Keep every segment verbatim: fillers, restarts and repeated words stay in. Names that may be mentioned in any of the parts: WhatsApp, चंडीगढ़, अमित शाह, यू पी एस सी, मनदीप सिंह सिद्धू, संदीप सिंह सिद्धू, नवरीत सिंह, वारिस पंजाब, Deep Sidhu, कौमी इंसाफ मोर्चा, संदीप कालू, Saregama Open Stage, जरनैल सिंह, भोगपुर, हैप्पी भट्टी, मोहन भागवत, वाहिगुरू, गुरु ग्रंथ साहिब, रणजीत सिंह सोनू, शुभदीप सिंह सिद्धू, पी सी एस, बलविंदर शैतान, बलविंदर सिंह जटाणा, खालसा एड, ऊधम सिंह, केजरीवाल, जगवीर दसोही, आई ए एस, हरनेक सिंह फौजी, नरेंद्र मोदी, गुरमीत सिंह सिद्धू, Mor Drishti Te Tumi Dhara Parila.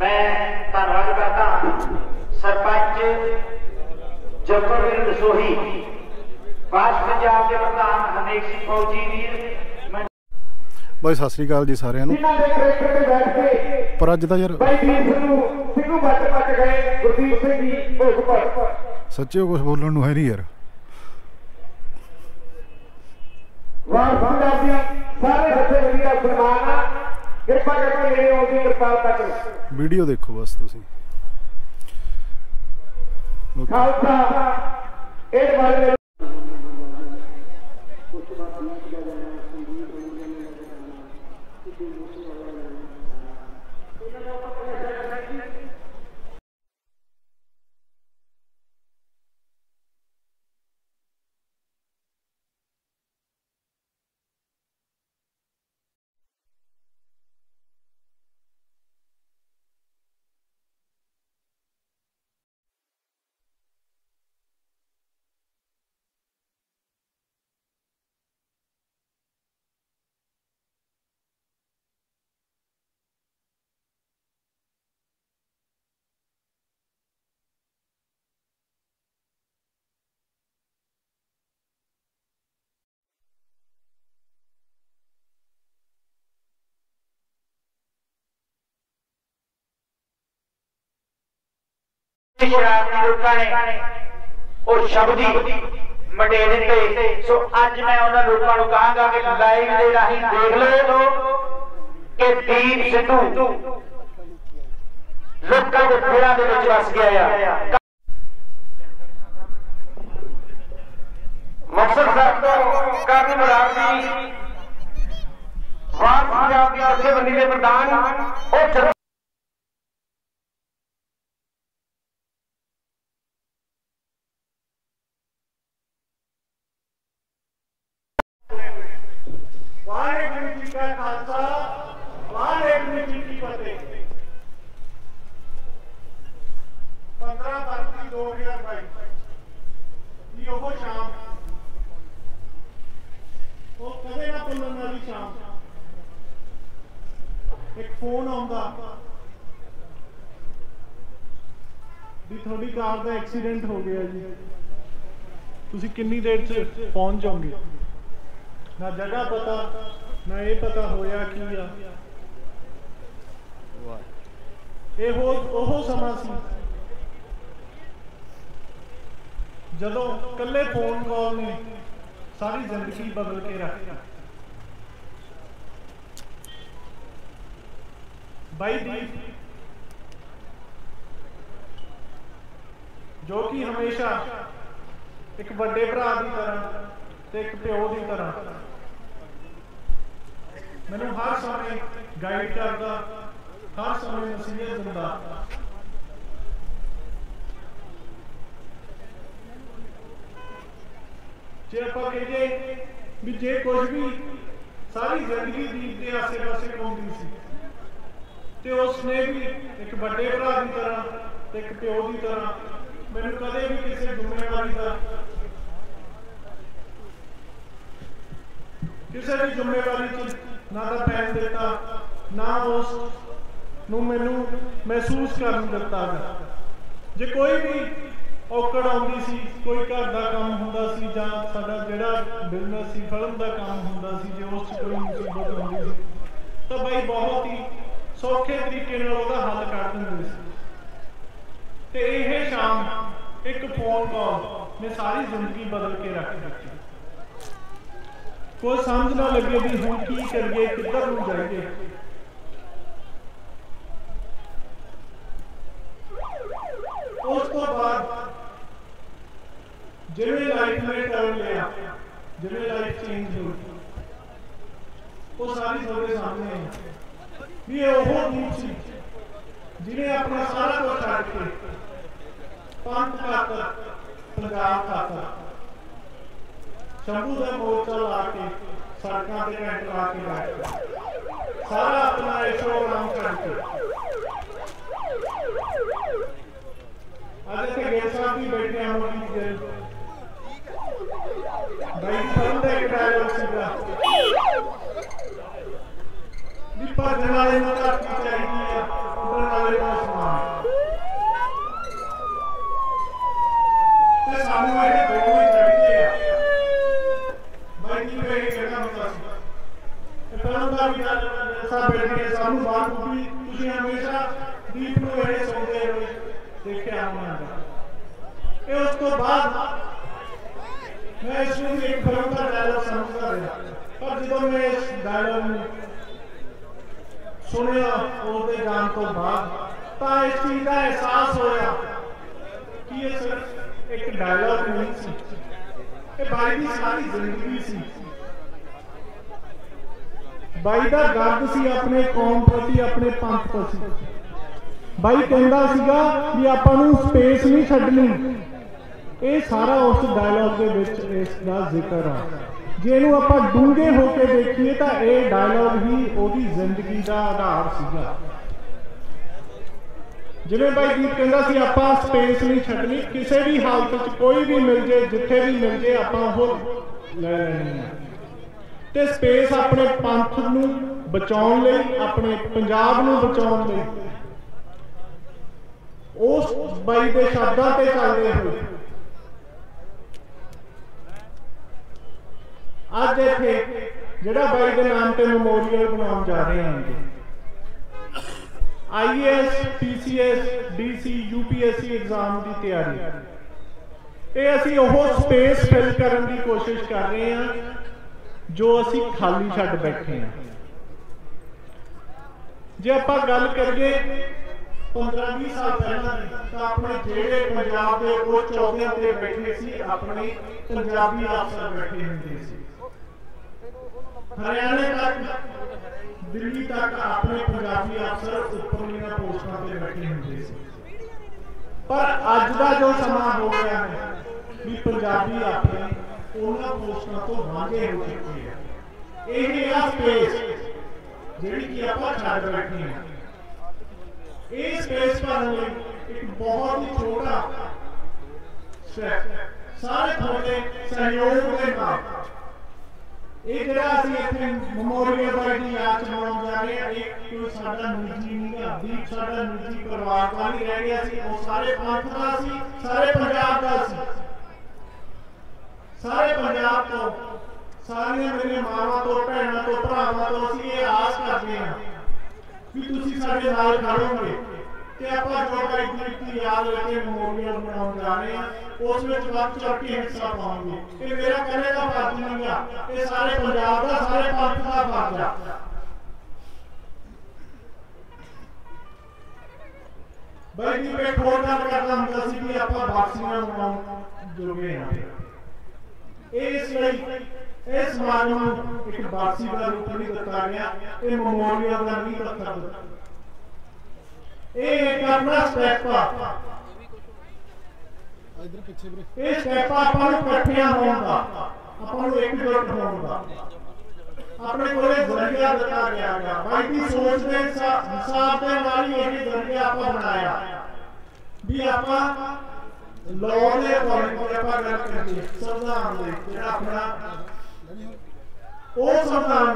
मैं धन्यवाद करता सरपंच जगवीर दसोही, वारिस पंजाब के प्रधान हरनेक सिंह फौजी वीर भाई, सत श्री अकाल जी सारिਆਂ ਨੂੰ। पर अज दा यार सच्चे कुछ बोलने को है नहीं यार। वीडियो देखो बस तुसी। शराब लोगों ने और शब्दी मडेरे पे, सो आज मैं उन्हें लोगों को कहूंगा कि लाइव दे राही देख लो कि दीप सिद्धू लोगों के दिलों दे विच वस गया है। मकसद साहब तो काफी मुराद दी वारिस पंजाब दी जथेबंदी दे प्रधान और वाहेगुरु जी का खालसा वाहेगुरु जी की फतेह। पंद्रह फरवरी दो हजार बाईस ये वो शाम, वो कदे ना भुल्लण वाली शाम। एक फोन आउंदा भी थोड़ी कार का एक्सीडेंट हो गया जी, तुसी कितनी देर से पहुंच जाओगे? ना जगह पता ना ये पता होया की आ। ये हो ओहो समा सी जदों कल्ले फोन कॉल ने सारी जिंदगी बदल के रखी। भाई दीप जो कि हमेशा एक बड़े भरा की तरह ते एक प्यो की तरह मैंने हर समय गाइड करता, हर समय नसीहत दिंदा। जे आपां कहिए भी जे कुछ भी सारी जिंदगी दीप के आसे पासे घूमदी सी ते उसने भी एक बड़े भरा की तरह एक प्यो की तरह मैंने कदे भी किसी जिम्मेवारी का किसी भी जिम्मेवारी ना तो पैन दिता ना उस मैनू महसूस कर दिता। जे कोई भी औकड़ आती सी, कोई घर का काम होंदा सी जां साडा जिहड़ा बिजनेस सी फिल्म का काम होंदा सी, जे उस कोई मुसीबत आती सी तो भाई बहुत ही सौखे तरीके नाल उहदा हल कर दिंदे सी। ते यह शाम एक फोन कॉल ने सारी जिंदगी बदल के रख दित्ती। कोई समझ ना लगे भी हम की करिए किधर नूं जाइए। उस तो बाद जिवें लाइफ में टर्न लिया, जिवें लाइफ चेंज हो वो सारी थोड़े सामने है भी वो दीप सी जिन्हें अपना सारा कुछ छड्ड के पंथ खातर पंजाब खातर शंभू का मोर्चा ला के सड़क कैंट ला के बैठ सारा अपना ऐशो आराम करके आज इतने गेट साहब भी बैठे हैं। मोदी जी भाई फिल्म का एक डायलॉग सीधा भी भजन वाले को धरती चाहिए, उड़न वाले को एहसास होया कि ये सिर्फ एक डायलॉग नहीं सी, ये भाई दी सारी जिंदगी सी। भाई दा गर्व सी अपने कौम प्रति, अपने पंथ प्रति। भाई कहता सीगा कि आपां नूं स्पेस नहीं छड्डनी। ये सारा उस डायलॉग दे विच इसदा जिक्र है। जे इहनूं आपां डूंघे होके देखीए तां यह डायलॉग ही ओहदी जिंदगी दा आधार सीगा। जिवें भाई दीप कहता सी आपां स्पेस नहीं छड्डनी, किसी भी हालत च कोई भी मिल जाए, जिथे भी मिल जाए आपां ओह ले लैणी है। ते स्पेस अपने पंथ नूं बचाउण लई, अपने पंजाब नूं बचाउण लई उस बाई दे शब्दां ते चलदे होए अज इत्थे जिहड़ा बाई दे नाम ते मैमोरीअल बनाउण जा रहे हैं। आई ए एस, पी सी एस, D C, यू पी एस सी exam की तैयारी ये असी वह स्पेस फिल करने की कोशिश कर रहे हैं जो असी खाली छड्ड बैठे हैं। जे आपां गल करिए पंद्रह बीस साल पहले तो अपने जेड़े पंजाब के वो चौधरी ते बैठे सी, अपने पंजाबी अफसर बैठे हुंदे सी। हरियाणा तक, दिल्ली तक अपने पंजाबी अफसर उपरलियां पोस्टां ते बैठे हुंदे सी। पर अज दा जो समा हो गया है भी पंजाबी अपने उन्हां पोस्टां तो वांझे हो चुके हैं। इह आ स्पेस जिहड़ी कि आपां छड्ड बैठे हैं, इस स्पेस भरन लई एक बहुत ही छोटा स्टेप सारे थोड़े सहयोग दे नाल एक जरा सी इतने मेमोरियल बाइडी याद बनाने जा रहे हैं। एक कोई सादा निजी नहीं है, दीप सादा निजी परिवार का नहीं रह गया सी, और सारे पंथ का सी, सारे पंजाब का सी, सारे पंजाब तो सारे मेरे मामा तो भैन तो भरावां तो असीं ये आस करते हैं कि तुसीं साडे नाल खड़ोगे। ते आपां जो बाइडी की याद रखे मेमोरियल बनाने जा रहे हैं, उसमें जवाब चौकी हिस्सा पाओगे। ये मेरा कहने का फर्ज नहीं है, ये सारे पंजाब का, सारे पंथ का फर्ज है। भाई जी मैं थोड़ा गल करना हुंदा सी कि आपां वापसीआं मनाउण जुड़े हैं। इसलिए इस समारोह नूं एक वापसी का रूप नहीं दिता गया, ये मेमोरियल का नहीं रखा गया। ये एक अपना स्टेप है, इधर पीछे ब्रेक। इस स्टेप अपन इकट्ठे होण दा, अपन एकजुट होण दा अपने कोले जरिया दिता गया है। भाई दी सोच दे हिसाब दे नाल ही एक जरिया आपा बनाया भी आपा लॉ दे अकॉर्डिंग आपा गल करिए। संविधान दे जेड़ा अपना ओ संविधान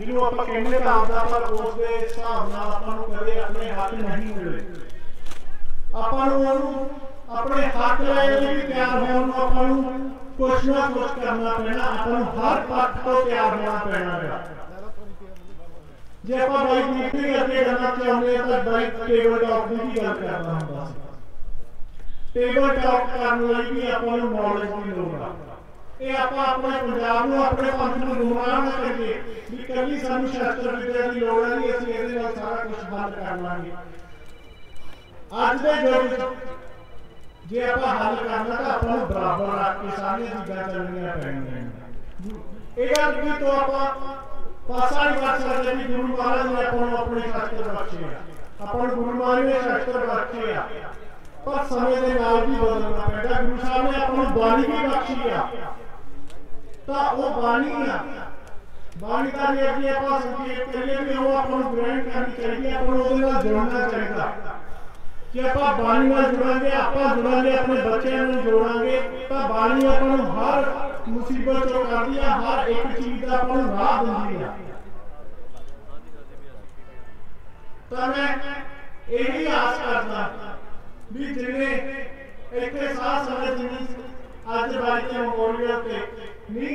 जिन्हों आपा कहने दा आंदा, पर उस दे हिसाब नाल आपा नूं कदे अपने हक नहीं मिले। आपा नूं ओनू अपने हक लैण लई भी तैयार होण आपां नूं कुछ ना कुछ करना पैना, आपां नूं हर पक्ष तो तैयार होना पैना है। जे आपां बाई मीटिंग अगे जाना चाहुंदे आ तां बाई टेबल टॉक दी गल करना हुंदा सी। टेबल टॉक करन लई भी आपां नूं नॉलेज दी लोड़ आ। ये आपां अपने पंजाब नूं, अपने पंथ नूं गुमराह ना करिए भी कल्ली सानूं शास्त्र विद्या दी लोड़ आ जी असीं इहदे नाल सारा कुछ हल कर लांगे। अज दे युग विच जे आप हल करना तो अपना बराबर रख के सारी चीज़ा चलनिया पैनिया। यह गल तो आप पासा नहीं कर सकते भी गुरु महाराज ने अपन अपने शास्त्र बख्शे, अपन गुरु महाराज ने शास्त्र बख्शे आ, पर समय के नाल भी बदलना पैदा। गुरु साहब ने अपन बाणी भी बख्शी आ तो वह बाणी आ, बाणी का भी अगर आप संकेत करिए भी वह अपन ग्रहण करनी चाहिए, अपन उसके जुड़ना चाहिए। जे आप बाणी नाल जुड़ांगे, आपां जुड़ांगे, अपने बच्चों को जोड़ांगे तो बाणी आपां नूं हर मुसीबत चों कढदी आ, हर एक चीज़ दा आपां नूं राह दिंदी आ। तां मैं यही आस करदा भी जिवें इत्थे साह समझ जिवें अज बाणी ते मोरिया ते कुछ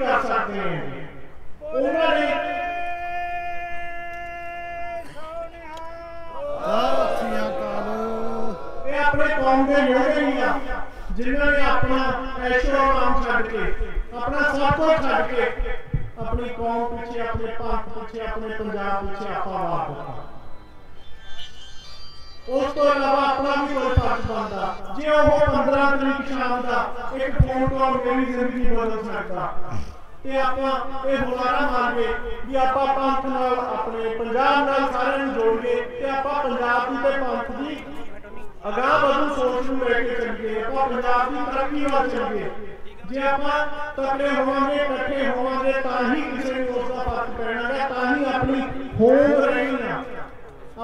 कर सकते हैं। अपने कौम के योद्धे जिन्होंने अपना ऐशो आराम छड़ के अपना सब कुछ छड़ के अपनी कौम पीछे अपने पाक पीछे अपने पंजाब पीछे आपा वार उस तो अलावा अपना भी कोई पक्ष बनता जो वो पंद्रह तरीक शाम का एक फोन कॉल मेरी जिंदगी बदल सकता। अपना यह बुलारा मार के भी आप पंथ नाल अपने पंजाब नाल सारे जोड़ के आप पंजाब की पंथ की अगाह बदू सोच में लेके चलिए। आप पंजाब की तरक्की वाल चलिए जे आप तगड़े होवांगे इकट्ठे होवांगे ता ही किसी ने उसका पक्ष करना है, ता ही अपनी होम रहना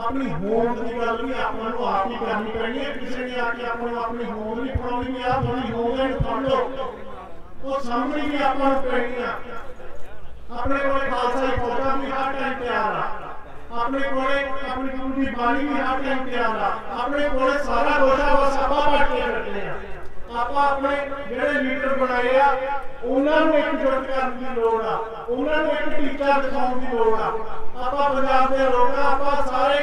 अपनी होम की गल भी आपको आप ही करनी पड़ेगी। किसी ने आके आपको अपनी होम नहीं फड़ानी कि आप अपनी होम में फड़ लो वो सामने भी आपको पड़ेगी। अपने कोई खालसा फौजा भी हर टाइम तैयार है, अपने कोले अपनी पूरी बाणी भी हर टाइम तैयार है, अपने कोले सारा गोशा व साबा पाट के रखते हैं। आपा अपने जेडे लीडर बनाए आ उन्हां नूं एकजुट करन दी लोड़ आ, उन्हां नूं एक टीका दिखाउण दी लोड़ आ। आपा पंजाब दे लोग आपा सारे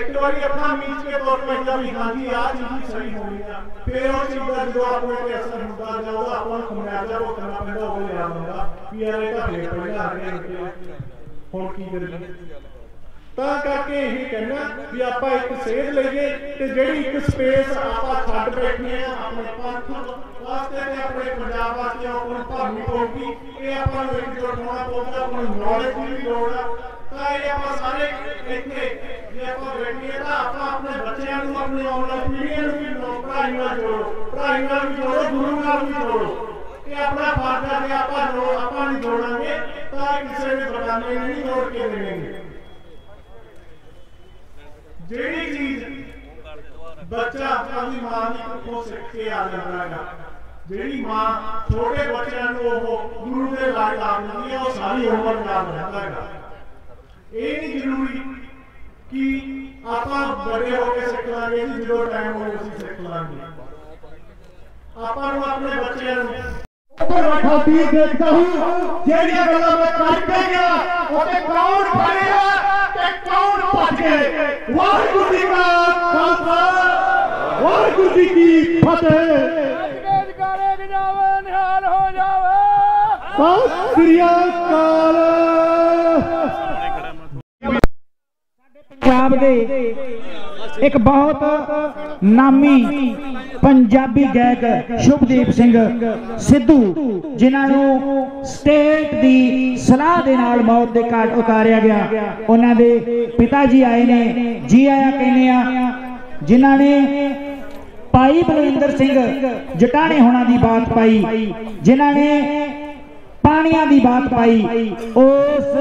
एक बारी अपना मीच के तौर पे भी खांदी आ चीज सही होणी आ फिर वो चीज दा जो आपने पे असर हुंदा जाओ आपा खमयाजा भुगतना पैंदा हो गया हुंदा भी यार इह फेर पहिला आ गया हुण की करीए। करके यही कहना भी आप एक सेध लीए तो जी एक स्पेस आप छड़ बैठे हैं अपने पंथ वास्ते अपने पंजाब वास्ते अपनी धर्मी होगी ये अपना एकजुट होना पौधा अपनी नॉलेज की भी लोड़ है। तो ये आप सारे इतने जो आप बैठे तो आप अपने बच्चों को अपनी आने वाली पीढ़ियों को भी जोड़ो, पढ़ाई में जोड़ो पढ़ाई में भी जोड़ो गुरु नाल भी जोड़ो। ये अपना फर्ज है कि आप आप नहीं जोड़ेंगे तो किसी ने बगाने नहीं जोड़ के देंगे। ਜਿਹੜੀ ਚੀਜ਼ ਬੱਚਾ ਆਪਣੀ ਮਾਂ ਦੀ ਕੁੱਖੋਂ ਸਿੱਖ ਕੇ ਆ ਜਾਂਦਾ ਹੈਗਾ ਜਿਹੜੀ ਮਾਂ ਛੋਟੇ ਬੱਚਿਆਂ ਨੂੰ ਉਹ ਗੁਰੂ ਦੇ ਲਾਗ ਲਾ ਦਿੰਦੀ ਹੈ ਉਹ ਸਾਰੀ ਉਮਰ ਯਾਦ ਰਹਿੰਦਾ ਹੈਗਾ। ਇਹ ਨਹੀਂ ਜ਼ਰੂਰੀ ਕਿ ਆਪਾਂ ਬੜੇ ਹੋ ਕੇ ਸਿੱਖ ਲਾਂਗੇ ਜਦੋਂ ਟਾਈਮ ਹੋਵੇ ਅਸੀਂ ਸਿੱਖ ਲਾਂਗੇ। ਆਪਾਂ ਨੂੰ ਆਪਣੇ ਬੱਚਿਆਂ ਨੂੰ ਉੱਪਰ ਰੱਖਾ ਵੀ ਦੇਖਦਾ ਹੂੰ ਜਿਹੜੀਆਂ ਗੱਲਾਂ ਮੈਂ ਕਰਕੇ ਗਿਆ ਉਹਦੇ ਕਰਾਉਣ ਫੜਿਆ कौन पाके वाहिगुरु जी का खालसा वाहिगुरु जी की फतेह। सत श्री अकाल। पंजाब दे एक बहुत नामी पंजाबी गायक शुभदीप सिंह सिद्धू जिन्होंने स्टेट की सलाह के नाल मौत के घाट उतारिया गया उन्होंने पिता जी आए ने जी आया कहने जिन्ह ने भाई बलविंदर सिंह जटाणे होना की बात पाई जिन्ह ने पाणिया की बात पाई उस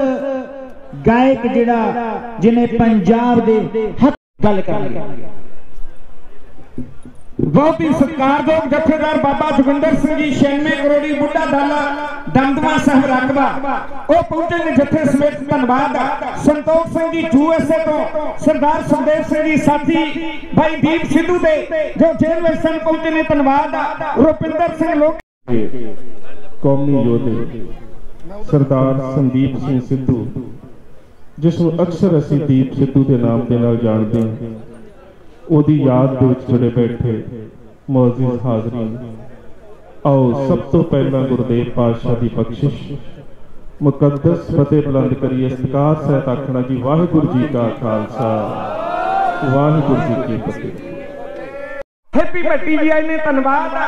गायक जिहड़ा जिन्हें पंजाब दे हक गल कर बहुत ही सत्कारयोग जथेदार बाबा जोगिंदर सिंह जी छियानवे करोड़ी बुढ़ा दाला दमदमा साहब राघवा वह पहुंचे ने जथे समेत धन्यवाद संतोख सिंह जी यूएसए तो सरदार सुखदेव सिंह जी साथी भाई दीप सिद्धू दे जो जेल में सन पहुंचे ने धन्यवाद रुपिंदर सिंह लोक कौमी योद्धे सरदार संदीप सिंह सिद्धू जिसनों अक्सर असीं दीप सिद्धू के नाम के नाल जानते हैं उहदी याद दे विच जुड़े बैठे मौजूद हाजरीन आओ सब तो पहला गुरदेव पातशाह की बख्शिश मुकद्दस फतेह बुलंद करिए सतकार सहित आखना जी वाहिगुरु जी का खालसा वाहिगुरु जी की फतेह। हैप्पी भट्टी जी आए ने धन्यवाद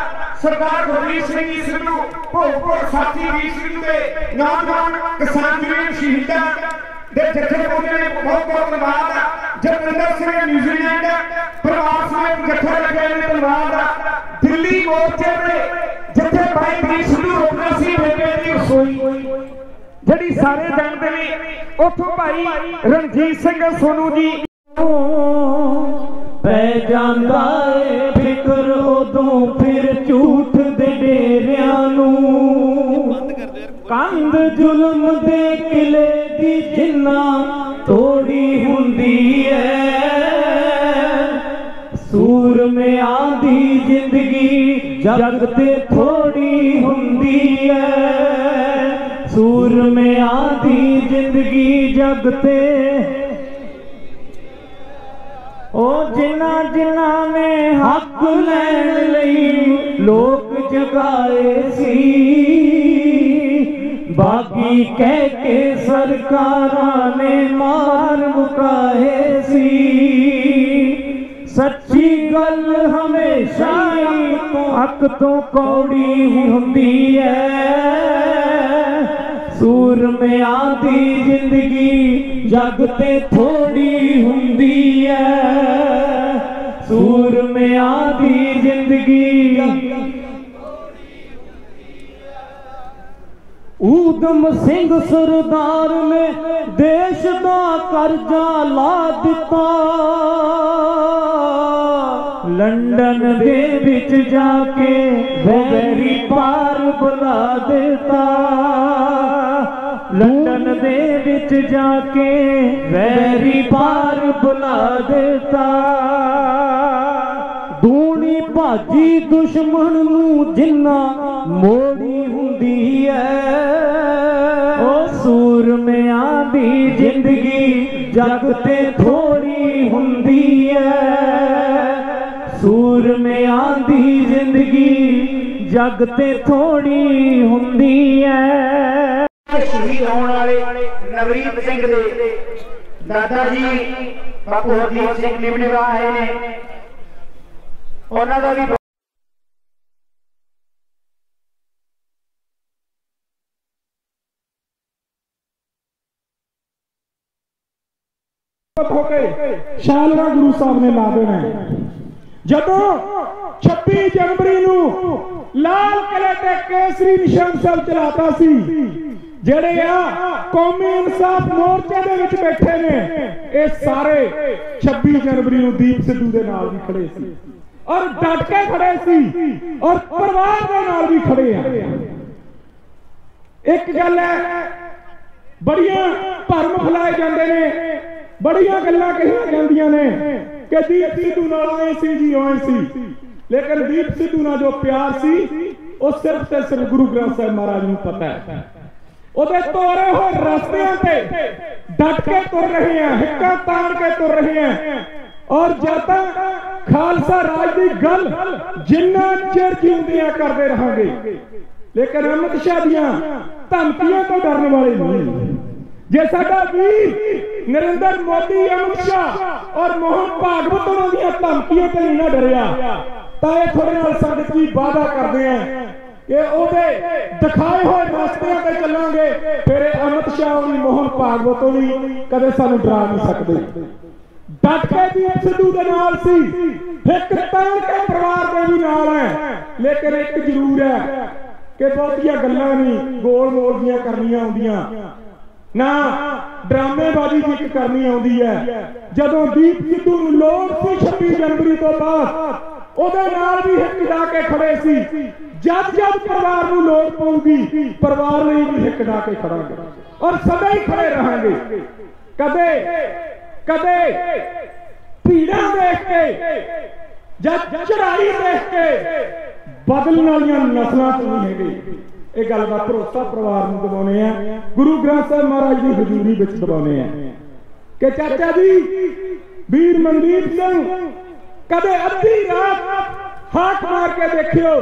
सरदार गुरमीत सिंह जी सिद्धू भोगपुर साथी वीर सिद्धू के नौजवान किसान वीर शहीदा दे जत्थे पहुंचे ने बहुत बहुत धन्यवाद जतिंदर सिंह न्यूजीलैंड परिवार समेत जत्थे लगे ने धन्यवाद दिल्ली मोर्चे ते जत्थे भाई वीर सिद्धू रोकना सी बेबे दी रसोई जड़ी सारे जानते ने उथों भाई रणजीत सिंह सोनू जी पै जांदा है फिकर उदों फिर झूठ दे डेरियां नूं कंध जुल्म दे किले दी जिन्ना तोड़ी हुंदी है। सूर में आधी जिंदगी जग ते थोड़ी हुंदी है। सूर में आधी जिंदगी जग ते ओ जिना जिना ने हक लैन लई लोग जगाए सी बाकी कह के सरकारां ने मार मुकाए सी। सच्ची गल हमेशा हक तो कौड़ी हुंदी है। सूर में आधी जिंदगी जगते थोड़ी हुंदी है। सूर में आधी जिंदगी ऊधम सिंह सरदार ने देश का कर्जा ला दिता लंदन दे विच जाके वैरी पार बुला देता लंदन दे विच जाके वैरी पार बुला देता। दूनी भाजी दुश्मन नूं जिन्ना मोड़ी हुंदी है। ओ सूर में आधी जिंदगी जगते थोड़ी हुंदी है। सूर में आधी जिंदगी जगते थोड़ी हुंदी है। शहीद होने वाले नवरीत सिंह के दादा जी बापू हरदीप सिंह निमनेवा आए ने उन्होंने भी शालरा गुरु साहब ने ला देना है। जदों छब्बीस जनवरी नू लाल किले ते केसरी निशान साहब चलाता सी जेड़े कौमी इंसाफ मोर्चे दे विच बैठे ने ये सारे छब्बीस जनवरी नूं दीप सिद्धू दे नाल भी खड़े सी और डट के खड़े सी और परिवार दे नाल भी खड़े हैं। एक गल है बड़ियां भरम फैलाए जांदे ने बड़ियां गल्लां कहियां जांदियां ने कि दीप सिद्धू नाल आए सी जी आए सी लेकिन दीप सिद्धू नाल जो प्यार सी वो सिर्फ ते सिर्फ गुरु ग्रंथ साहिब महाराज नूं पता है। उहदे तोरे होए रस्तियां ते डट के तुर रहे हैं हिक्का तान के तुर रहे हैं और जद तक खालसा राज की गल जिन्ना चेर जिंदियां करते रहेंगे। लेकिन अमित शाह दीयां धमकियां तो डरने वाले नहीं। जे साडा वीर नरेंद्र मोदी अमित शाह और मोहन भागवत उन्हां दीयां धमकियां ते नहीं ना डरिया तां इह थोड़े नाल संगत जी वादा करदे हैं ये ओदे दिखाए हुए रास्ते पे चलांगे फिर अमित शाह और मोहन भागवत नहीं कदे सानू डरा नहीं सकदे। डट के दीप सिद्धू दे नाल सी एक तान के परिवार दे भी नाल है लेकिन एक जरूर है कि बहुतियां गल्लां नहीं गोल मोल दियां करनियां हुंदियां ना ड्रामेबाजी जिक करनी आउंदी है। जदों दीप सिद्धू नूं लोड़ सी छब्बीस जनवरी तो बाद ओदे नाल भी हिक दा के खड़े सी जब जब परिवार को लोड़ पऊगी परिवार ने भी हिक डा के खड़ा और सदा ही खड़े रहेंगे। कदे कदे पीड़ा देख के जब चढ़ाई देख के बदलने वाली नस्लों तो नहीं है। ये गल का भरोसा परिवार में दबाने हैं गुरु ग्रंथ साहब महाराज की हजूरी में दबाने हैं कि चाचा जी वीर मनदीप सिंह कदे अद्धी रात हाथ मार के देखियो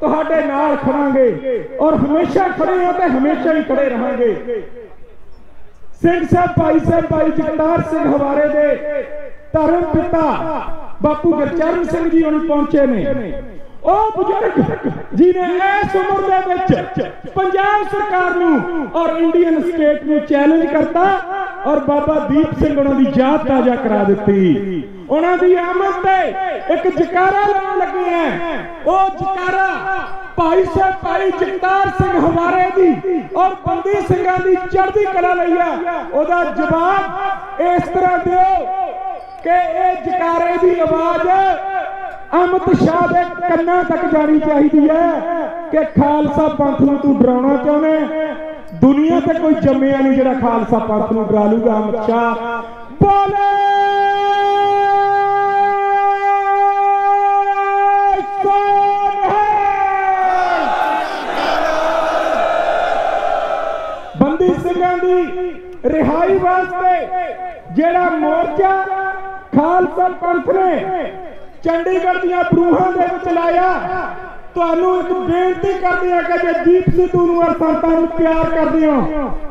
तो हाडे नाल खड़ांगे और हमेशा खड़े हैं तो हमेशा ही खड़े रहेंगे। सिंह साहब भाई साहब भाई जगतार सिंह हवारे दे धर्म पिता बापू गुरचरण सिंह जी हुण पहुंचे ने ओ बुजुर्ग जिन्हें इस उम्र दे विच पंजाब सरकार नूं और इंडियन स्टेट नूं चैलेंज करता और बाबा दीप सिंह हुणां दी याद ताजा करा दित्ती उन्हां दी आमद ते एक जकारा लाउण लगे हैं। ओ जकारा भाई साहब भाई जगतार सिंह हवारे दी और बंदी सिंघां दी चढ़दी कला लई है। ओदा जवाब इस तरह दिओ कि ये जकारे की आवाज अमित शाह के कन्ना तक जानी चाहिए है कि खालसा पंथ नूं तू डराउणा चाहुंदा है। दुनिया ते कोई जम्मिया नहीं जिहड़ा खालसा पंथ नूं डरा लूगा। अमित शाह बोले बंदी सिंघां दी रिहाई वास्ते जिहड़ा मोर्चा खालसा पंथ ने चंडीगढ़ दियां ब्रूहां दे विच लाया, तुहानूं इक बेनती करदे आ कि जे दीप सिद्धू नूं और संतां नूं प्यार करदे हो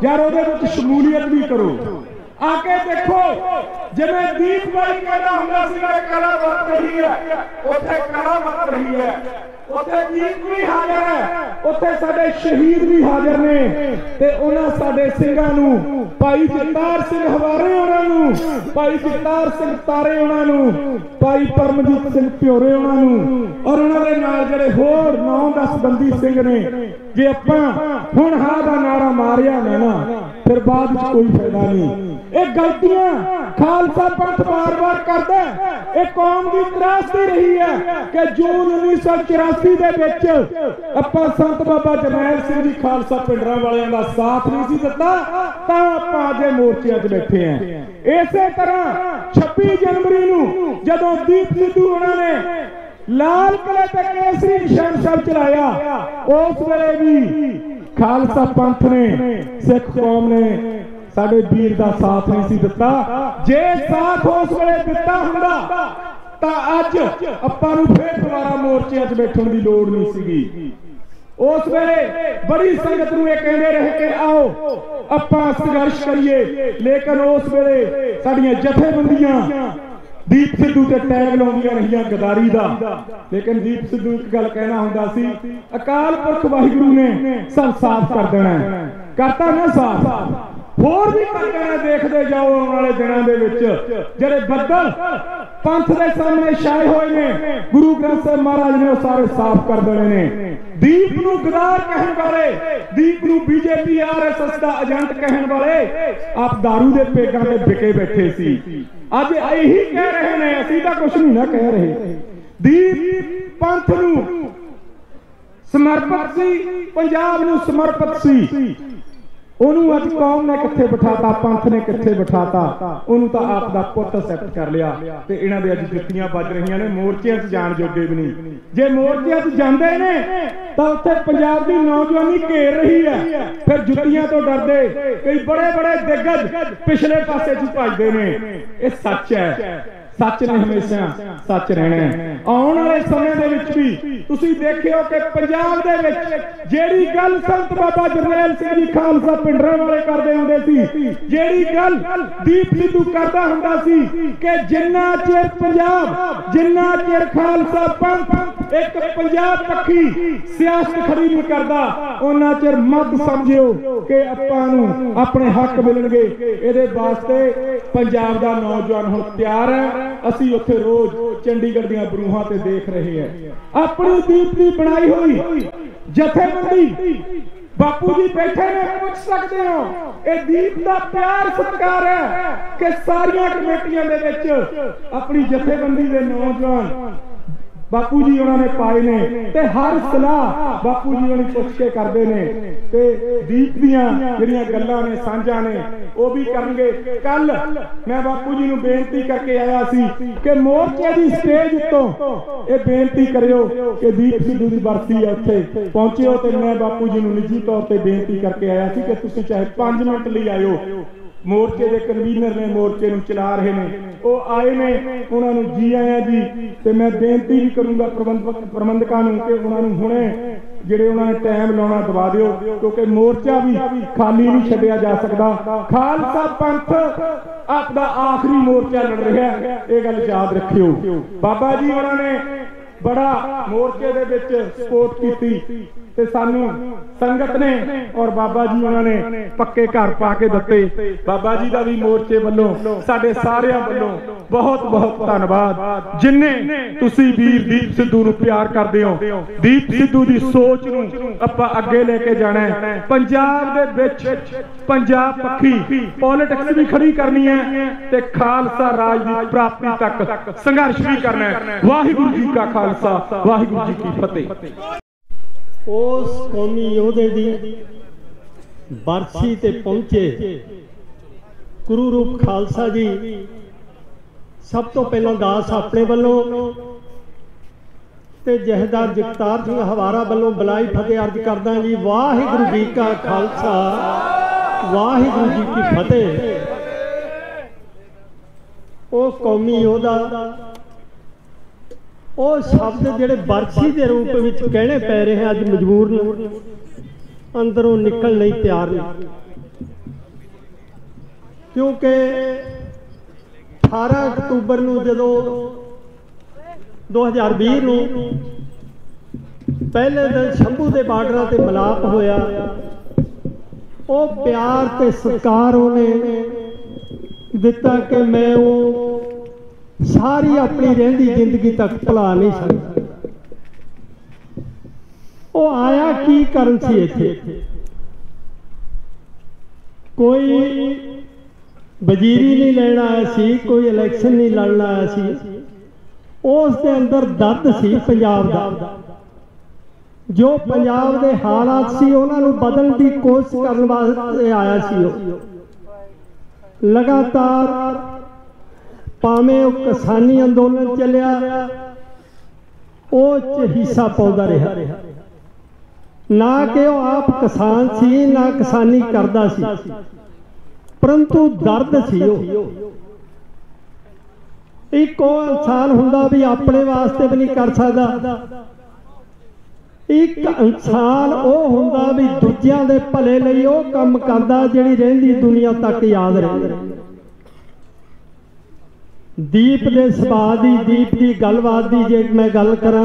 यार उहदे विच शमूलियत भी करो। आके देखो जिवें दीप भाई कहदा हुंदा सीगा कला वरत रही है, उत्थे कला वरत रही है, उत्थे दीप भी हाजिर है, उत्थे साडे शहीद भी हाजिर ने ते उहनां साडे ਸਿੰਘਾਂ ਨੂੰ भाई जगतार सिंह हवारे उन्होंने, भाई जगतार सिंह तारे उन्होंने, भाई परमजीत सिंह प्योरे उन्होंने और उन्होंने नाल जिहड़े होर नौ दस बंदी सिंह ने। जे आपां हुण हा दा नारा मारिया ना ना फिर बाद विच कोई फायदा नहीं। यह गलतियां खालसा पंथ बार बार करता है। यह कौम की त्रासदी रही है कि जून उन्नीस सौ चौरासी के संत बाबा जरनैल सिंह जी खालसा पिंडरां वालियां दा साथ नहीं सी दिता तां आपां अजे मोर्चियां च बैठे हैं। इसे तरह छब्बीस जनवरी नूं जदों दीप सिद्धू होणां ने लाल किले ते केसरी निशान साहिब चलाया, उस वेले भी खालसा पंथ ने सिख कौम ने साडे वीर दा साथ नहीं सी दिता। जे साथ उस वेले दिता हुंदा तां अज आपां नूं फिर दुबारा मोर्चियां च बैठण दी लोड़ नहीं सीगी। उस वेले बड़ी संगत नूं इह कहंदे रहे कि आओ आपां संघर्ष करिए, लेकिन उस वेले साडीआं जथेबंदियां दीप सिद्धू ते टैग लाउंदियां रहियां गदारी दा। लेकिन दीप सिद्धू इक गल कहना हुंदा सी, अकाल पुरख वाहिगुरू ने सब साफ कर देना है, करता ना साफ। होर भी करके देखते जाओ आने वाले दिनों के जिहड़े बदल पंथ के सामने छाए हुए ने, गुरु ग्रंथ साहिब महाराज ने सारे साफ कर देने ने। दीप नूं गदार कहण वाले, दीप नूं बीजेपी आर एस एस का एजेंट कहण वाले आप दारू के पेगां ते बिके बैठे सी। अज यही कह रहे हैं, असीं तां कुछ नहीं ना कह रहे। दीप पंथ नूं समर्पित सी, पंजाब नूं समर्पित सी। उन्होंने अज कौम ने किथे बिठाता, पंथ ने किथे बिठाता, उन्होंने तो आप दा पुत एक्सेप्ट कर लिया। इन्हां दे अज जुत्तियां बज रही ने, मोर्चियां च जाण जोगे भी नहीं। जे मोर्चियां च जांदे ने तां उत्थे पंजाब दी नौजवानी घेर रही है, फिर जुत्तियां तो डरदे कई बड़े बड़े दिग्गज पिछले पासे च भजदे ने। इह सच है, सच ने हमेशा सच रहना है। आने वाले समय दे विच भी तुसी देखियो कि पंजाब दे विच जेड़ी गल संत बाबा जरनैल सिंह जी खालसा पिंडरां वाले करदे हुंदे सी, जेड़ी गल दीप सिद्धू करदा हुंदा सी कि जिन्ना चेर पंजाब, जिन्ना चेर खालसा पंथ एक पंजाब पक्षी सियासत खड़ी नहीं करदा उन्ना चेर मत समझियो कि आपां नूं अपने हक मिलणगे। इहदे वास्ते पंजाब दा नौजवान हुण तैयार है। असीं उत्थे रोज चंडीगढ़ दीआं ब्रूहां ते देख रहे हैं अपनी दीप दी बनाई हुई जथेबंदी। बापू जी बैठे ने, पूछ सकते हो यह दीप का प्यार सत्कार है कि सारियां कमेटियां दे विच अपनी जथेबंदी दे नौजवान बापू जी उन्होंने पाए ने ते हर सलाह बापू जी उन्हें पुछ के करते हैं ते दीप दियां जिहड़ियां गल्लां ने सांझां ने वो भी करनगे। कल मैं बापू जी नूं बेनती करके आया सी कि मोर्चे दी स्टेज तो यह बेनती करियो कि दीप सिद्धू की बरसी है उत्थे पहुंचियो। तो मैं बापू जी नूं निजी तौर पर बेनती करके आया सी कि तुसीं चाहे पांच मिनट लई आयो। मोर्चे के कन्वीनर ने मोर्चे नूं चला रहे हैं, वो आए ने, उन्होंने जी आया जी। तो मैं बेनती भी करूँगा प्रबंधक प्रबंधकों कि उन्होंने हुणे जिहड़े उन्होंने टाइम लाना दवा दिओ, क्योंकि मोर्चा भी खाली नहीं छड्डिया जा सकता। खालसा पंथ आपदा आखिरी मोर्चा लड़ रहा है, ये गल याद रखियो। बाबा जी उन्होंने बड़ा मोर्चे दे विच सपोर्ट कीती ते सानू संगत ने और बाबा जी उन्होंने पक्के घर पा के दिते। बाबा जी का भी मोर्चे वालों साडे सारियां वालों बहुत बहुत धन्नवाद। जिन्ने तुसी वीर दीप सिद्धू नू प्यार करदे हो, दीप सिद्धू दी सोच नू आपां अगे लेके जाना है। पंजाब दे विच पंजाब पक्षी पॉलिटिक्स भी खड़ी करनी है ते खालसा राज दी प्राप्ति तक संघर्ष भी करना है। वाहिगुरू जी का खालसा, वाहिगुरू जी की फतेह। उस कौमी योद्धे दी बरसी ते पहुंचे गुरु रूप खालसा जी। सब तो पहला दास अपने वालों ते जहदार जगतार सिंह हवारा वालों बलाई फतेह अर्ज करदा जी। वाहिगुरू जी का खालसा, वाहिगुरू जी की फतेह। ओ कौमी योद्धा ਉਹ ਸ਼ਬਦ ਜਿਹੜੇ ਬਰਸੀ ਦੇ ਰੂਪ ਵਿੱਚ ਕਹਿਣੇ ਪੈ ਰਹੇ ਹਨ, ਅੱਜ ਮਜਬੂਰ ਨੇ, ਅੰਦਰੋਂ ਨਿਕਲ ਨਹੀਂ ਤਿਆਰ ਨੇ। ਕਿਉਂਕਿ ਅਠਾਰਾਂ ਅਕਤੂਬਰ ਨੂੰ ਜਦੋਂ ਦੋ ਹਜ਼ਾਰ ਵੀਹ ਨੂੰ ਪਹਿਲੇ ਦਿਨ ਸ਼ੰਭੂ ਦੇ ਬਾਰਡਰਾਂ ਤੇ ਮਲਾਪ ਹੋਇਆ, ਉਹ ਪਿਆਰ ਤੇ ਸਤਿਕਾਰ ਉਹਨੇ ਦਿੱਤਾ ਕਿ ਮੈਂ ਉਹ सारी अपनी रही जिंदगी तक भुला नहीं सकता। वो आया की करन सी इत्थे, कोई वजीरी नहीं लेना आया सी, कोई इलेक्शन नहीं लड़ना आया सी। उस दे अंदर दर्द सी पंजाब दा, जो पंजाब दे हालात सी उन्हां नूं बदलण दी कोशिश करन वास्ते आया सी। वो लगातार भावें वह किसानी अंदोलन चलिया, वह हिस्सा पाता रहा, ना कि वह आप किसान सी ना किसानी करता सी, परंतु दर्द सी। एक इंसान होंदा भी अपने वास्ते भी नहीं कर सकता, एक इंसान वह होंदा भी दूजियां दे भले लई वह काम करता जिहड़ी रहिंदी दुनिया तक याद रहे। दीप दे सुभाव दी, दीप दी गलबात दी जे मैं गल करा,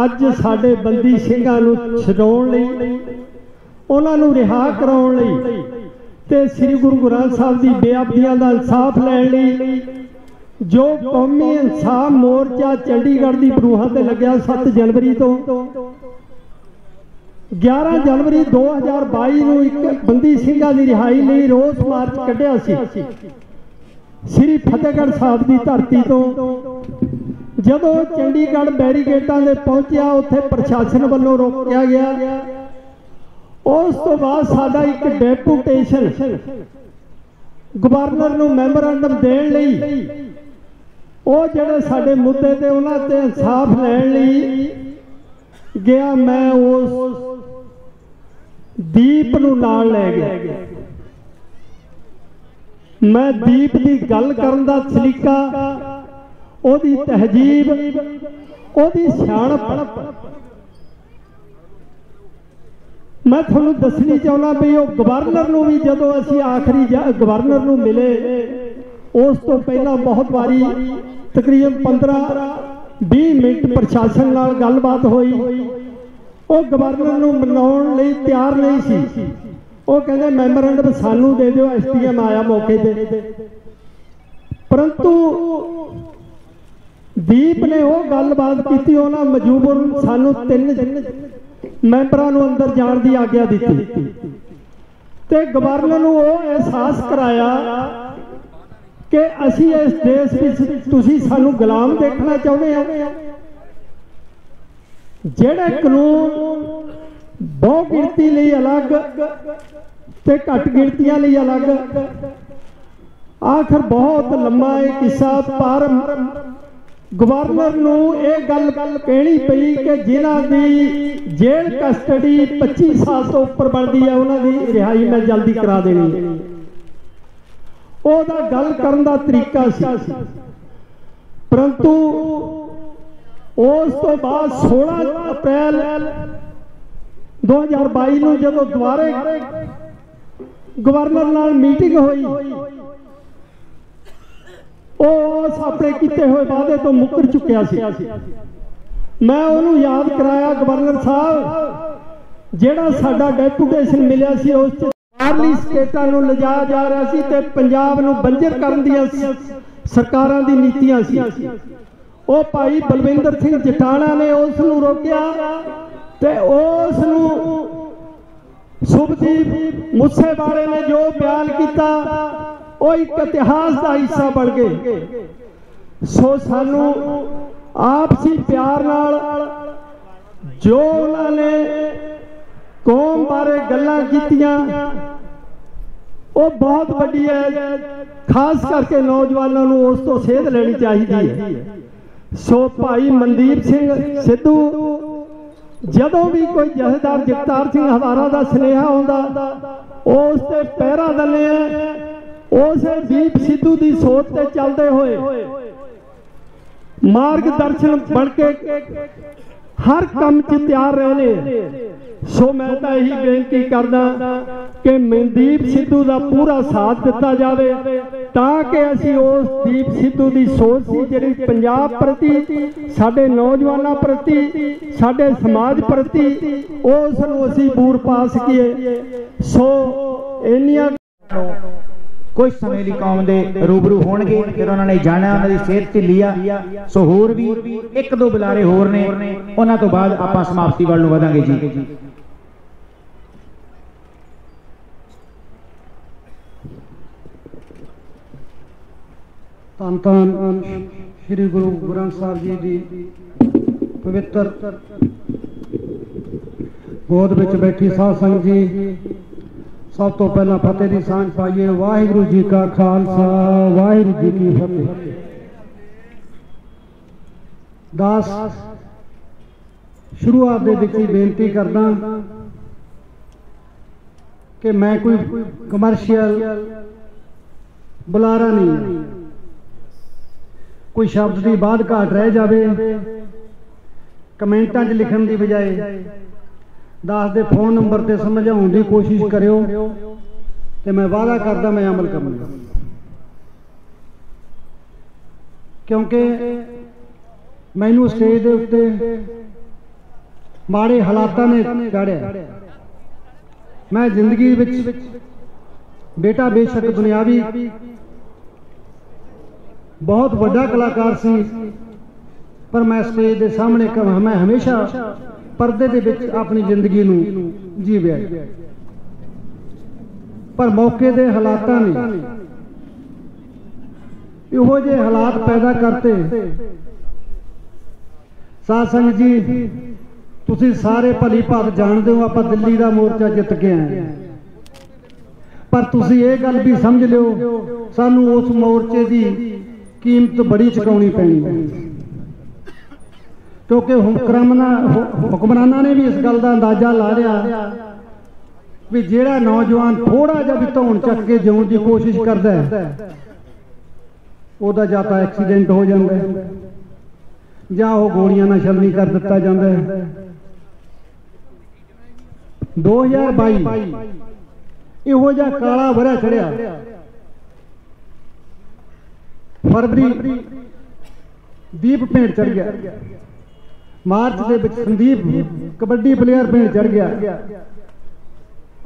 अज साडे बंदी सिंघां नूं छडाउण लई, उन्हां नूं रिहा कराउण लई ते श्री गुरु ग्रंथ साहिब दी बेअब्दियां दा इंसाफ लैण लई जो कौमी इंसाफ मोर्चा चंडीगढ़ दी बरूहां ते लग्या सत्त जनवरी तो ग्यारह जनवरी दो हज़ार बाई नूं इक बंदी सिंघां दी रिहाई लई रोस मार्च कढिया सी श्री फतेहगढ़ साहब की धरती तो। जदों चंडीगढ़ बैरीगेटां दे पहुंचिया उत्थे प्रशासन वालों रोकिया गया। उस तो बाद साडा एक डेपूटेशन गवर्नर नूं मैमोरेंडम देण लई ओह जिहड़े साडे मुद्दे ते उन्हां ते इंसाफ लैण लई गया। मैं उस दीप नूं नाल लै गया। मैं दीप की गल करन दा सलीका, ओदी तहजीब, ओदी सियाणप मैं थोड़ा दसनी चाहना भी। वह गवर्नर नूं भी जदों असीं आखिरी गवर्नर नूं मिले, उस तो पहला बहुत बारी तकरीबन पंद्रह बीस मिनट प्रशासन नाल गलबात होई, वह गवर्नर नूं मनाउण लई तैयार नहीं सी। वो कहते मैमोरेंडम सानू दे दो, एस डी एम आया मौके पे, परंतु दीप ने वो गलबात की। उन्हें मजबूर सानू तीन मैंबरों अंदर जाने की आग्ञा दी ते गवर्नर नू एहसास कराया कि असी इस देश विच तुसी सानू गुलाम देखना चाहते हो। जेड़े कानून बहु गिणती लिए अलग ते घट गिणतियां लिए अलग, आखिर बहुत लम्मा एक किस्सा। पर गवर्नर नू एक गल कहनी पई कि जिन्हां दी जेल कस्टडी पच्चीस साल तो उपर बनती है उन्हां दी रिहाई मैं जल्दी करा देनी। ओहदा गल करन दा तरीका सी, परंतु उस तो बाद सोलह अप्रैल दो हजार बाई नूं जदों दुबारे गवर्नर नाल मीटिंग होई, उस अपने किए हुए वादे तो मुकर चुकिया। मैं उन्होंने याद कराया गवर्नर साहब जेड़ा साडा डेपुटेशन मिलिया सी उस बाहरली स्टेटां नूं लिजाया जा रहा सी ते पंजाब नूं बंजर करन दियां सरकारां दी नीतियां सी। ओ भाई बलविंदर सिंह जटाणा ने उस नूं रोकिया ते उस नूं सुभदीप मूसेवाले ने जो बयान किया वो एक इतिहास का हिस्सा बन गए। सो सानू आपसी प्यार नाल जो उन्होंने कौम बारे गल्लां कीतियां वो बहुत बड़ी है, खास करके नौजवानों को उस तो सेध लेनी चाहिए है। सो भाई मनदीप सिंह सिद्धू जदों भी कोई जथेदार जगतार सिंह हवारा का सुनेहा आउंदा उसते पैरा दले उस दीप सिद्धू की सोच से चलते हुए मार्गदर्शन बन के हर काम च तैयार रहने। सो मैं तो यही बेनती करदा कि मनदीप सिद्धू का पूरा साथ दिता जाए ताकि असी उस दीप सिद्धू की सोच सी जिहड़ी पंजाब प्रति साडे नौजवानों प्रति साडे समाज प्रति उस नूं असी बूर पा सकीए। सो इन्नियां कुछ समय की कौम के रूबरू होंगे फिर उन्होंने जाना उन्होंने सेहत से लिया। सो होर भी एक दो बुलारे होर ने उन्होंने तो बाद आपां समाप्ति वाल नूं वधांगे जी। धन धन श्री गुरु ग्रंथ साहब जी की पवित्र गोद विच बैठी साध संगत जी सब तो पहला फतेह की सांझ पाइए। वाहिगुरु जी का खालसा वाहिगुरु जी की फतेह। दास शुरुआत दे विच बेनती करदा कि मैं कोई कमर्शियल बुलारा नहीं, कोई शब्द की बात घाट रह जावे कमेंटां च लिखण की बजाय दास दे फोन नंबर से समझाने की कोशिश करो तो मैं वादा करता मैं अमल करूँगा, क्योंकि मैनू स्टेज के उत्ते माड़े हालातों ने गाड़िया। मैं जिंदगी बेटा बेशक दुनियावी बहुत बड़ा कलाकार सी पर मैं स्टेज के सामने मैं हमेशा परदे दे विच अपनी जिंदगी नूं जीविया, पर मौके दे हालातां ने इहो जे हालात पैदा करते। साध संगत जी तुसीं सारे भली भात जानदे हो आपां दिल्ली दा मोर्चा जित के आए, पर तुसीं इह गल भी समझ लिओ सानूं उस मोर्चे दी कीमत बड़ी चुकाउणी पैणी है, क्योंकि हुक्मराना ने भी इस गल का अंदाजा ला लिया भी जेड़ा नौजवान थोड़ा जा भी धौन चक के जीण की कोशिश करता है ओहदा जां तां एक्सीडेंट हो जाता है जां ओह गोलियां नाल छलनी कर दिता जाता है। दो हज़ार बाई इहो जिहा काला वरिया चढ़िया, फरवरी दीप भेंट चढ़ गया, मार्च के संदीप कबड्डी प्लेयर भेंट चढ़ गया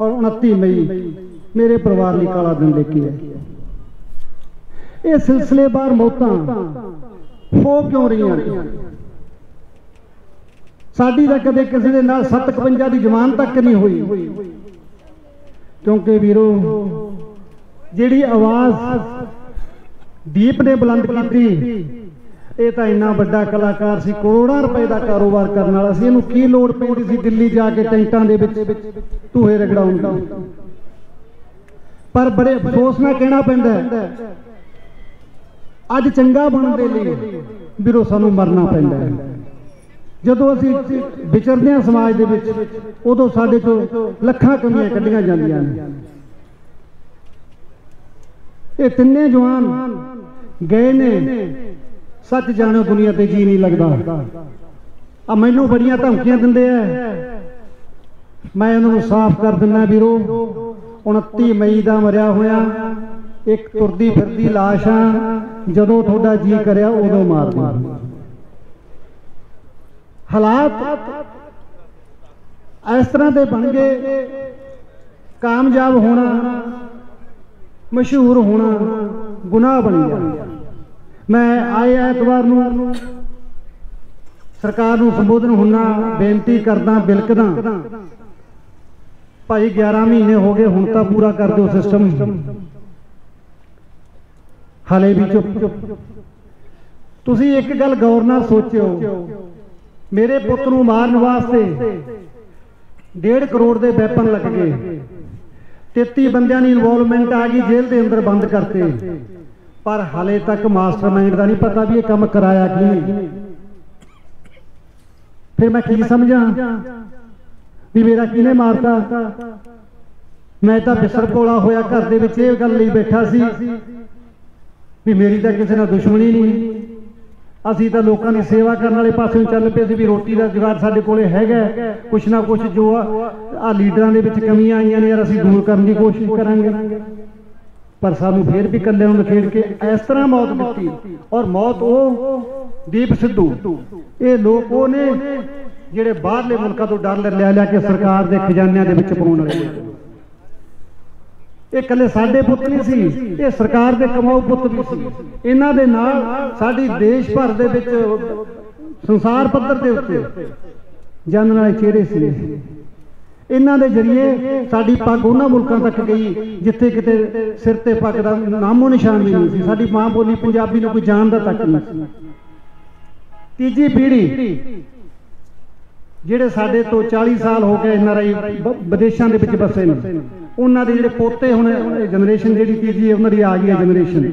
और उनतीस मई मेरे परिवार ने काला दिन लेके है। यह सिलसिलेवार मौतां हो क्यों रही हैं? साडी तां कदे किसी दे नाल सत्तावन की जवान तक नहीं हुई, क्योंकि वीरो जिहड़ी आवाज़ दीप ने बुलंद की ये तो इन्ना बड़ा कलाकार सी करोड़ों रुपए का कारोबार करने वाला सी, इनू की लोड़ पैंदी सी दिल्ली जाके टेंटां दे विच धूहे रगड़ाउण दी। पर बड़े अफसोस नाल कहना पैंदा है अज चंगा बनण दे लई वीरो सानू मरना पैंदा है। जदों असीं विचरदे हां समाज दे विच उदों साडे चों लखां कमियां कढीਆਂ ਜਾਂਦੀਆਂ ਨੇ। ਇਹ ਤਿੰਨੇ ਜਵਾਨ ਗਏ ਨੇ, सच जानो दुनिया ते जी नहीं लगता। मैनू बड़िया धमकियां दिंदे है, मैं उन्होंने साफ कर दिना वीरो उनतीस मई का मरिया होया एक तुरदी फिरदी लाश हाँ जदों थोड़ा जी करया उदों मार देना। हालात इस तरह के बन गए, कामयाब होना, मशहूर होना गुनाह बन गया। मैं आए ऐतवार नूं सरकार नूं संबोधन हुन्ना, बेनती करदा, बिलकदा भाई ग्यारह महीने हो गए, हुण तां पूरा कर दो सिस्टम, हाले भी चुप। तुसीं एक गल गौर नाल सोचियो, मेरे पुत नूं मारन वास्ते डेढ़ करोड़ दे वैपन लग गए, तेती बंदियां दी इन्वॉल्वमेंट आ गई, जेल दे अंदर बंद करते, पर हाले तक मास्टरमाइंड का नहीं पता भी ये काम कराया कि। फिर मैं की समझा भी मेरा किने मारता? मैं तो बिसर कोला होया, घर दे विच इह गल लई बैठा सी भी मेरी तो किसी नाल दुश्मनी नहीं, असीं तो लोगों की सेवा करने वाले पासों चल पे, भी रोटी का जुगाड़ साडे कोल हैगा, कुछ ना कुछ जो आ लीडरां दे विच कमियां आईयां ने यार असीं दूर करने की कोशिश करांगे, पर सानू फिर भी कल्ले नूं लखेड़ के इस तरह मौत मिली। और मौत वो दीप सिद्धू, ये लोग ने जिहड़े बाहरले मुल्कां तों डालर लै लै के सरकार दे खजानियां दे विच पाउण लगे। ये कल्ले साडे पुत नहीं सी, ये सरकार दे कमाऊ पुत भी सी। इन्हां दे नाल साडी देश भर दे विच संसार पद्धर दे उत्ते जानण वाले चेहरे सी। इन्हां दे जरिए साडी पग उन्हां मुल्कां तक गई जिथे किते सिर ते पग दा नामो निशान भी नहीं सी। साडी मां बोली पंजाबी नूं कोई जानदा तक नहीं। तीजी पीढ़ी जिहड़े साडे तो चालीस साल हो गए एनआरआई विदेशां दे विच बसे ने, उन्हां दे जिहड़े पोते हुण जनरेशन जिहड़ी तीजी उन्हां दी आ गई है जनरेशन,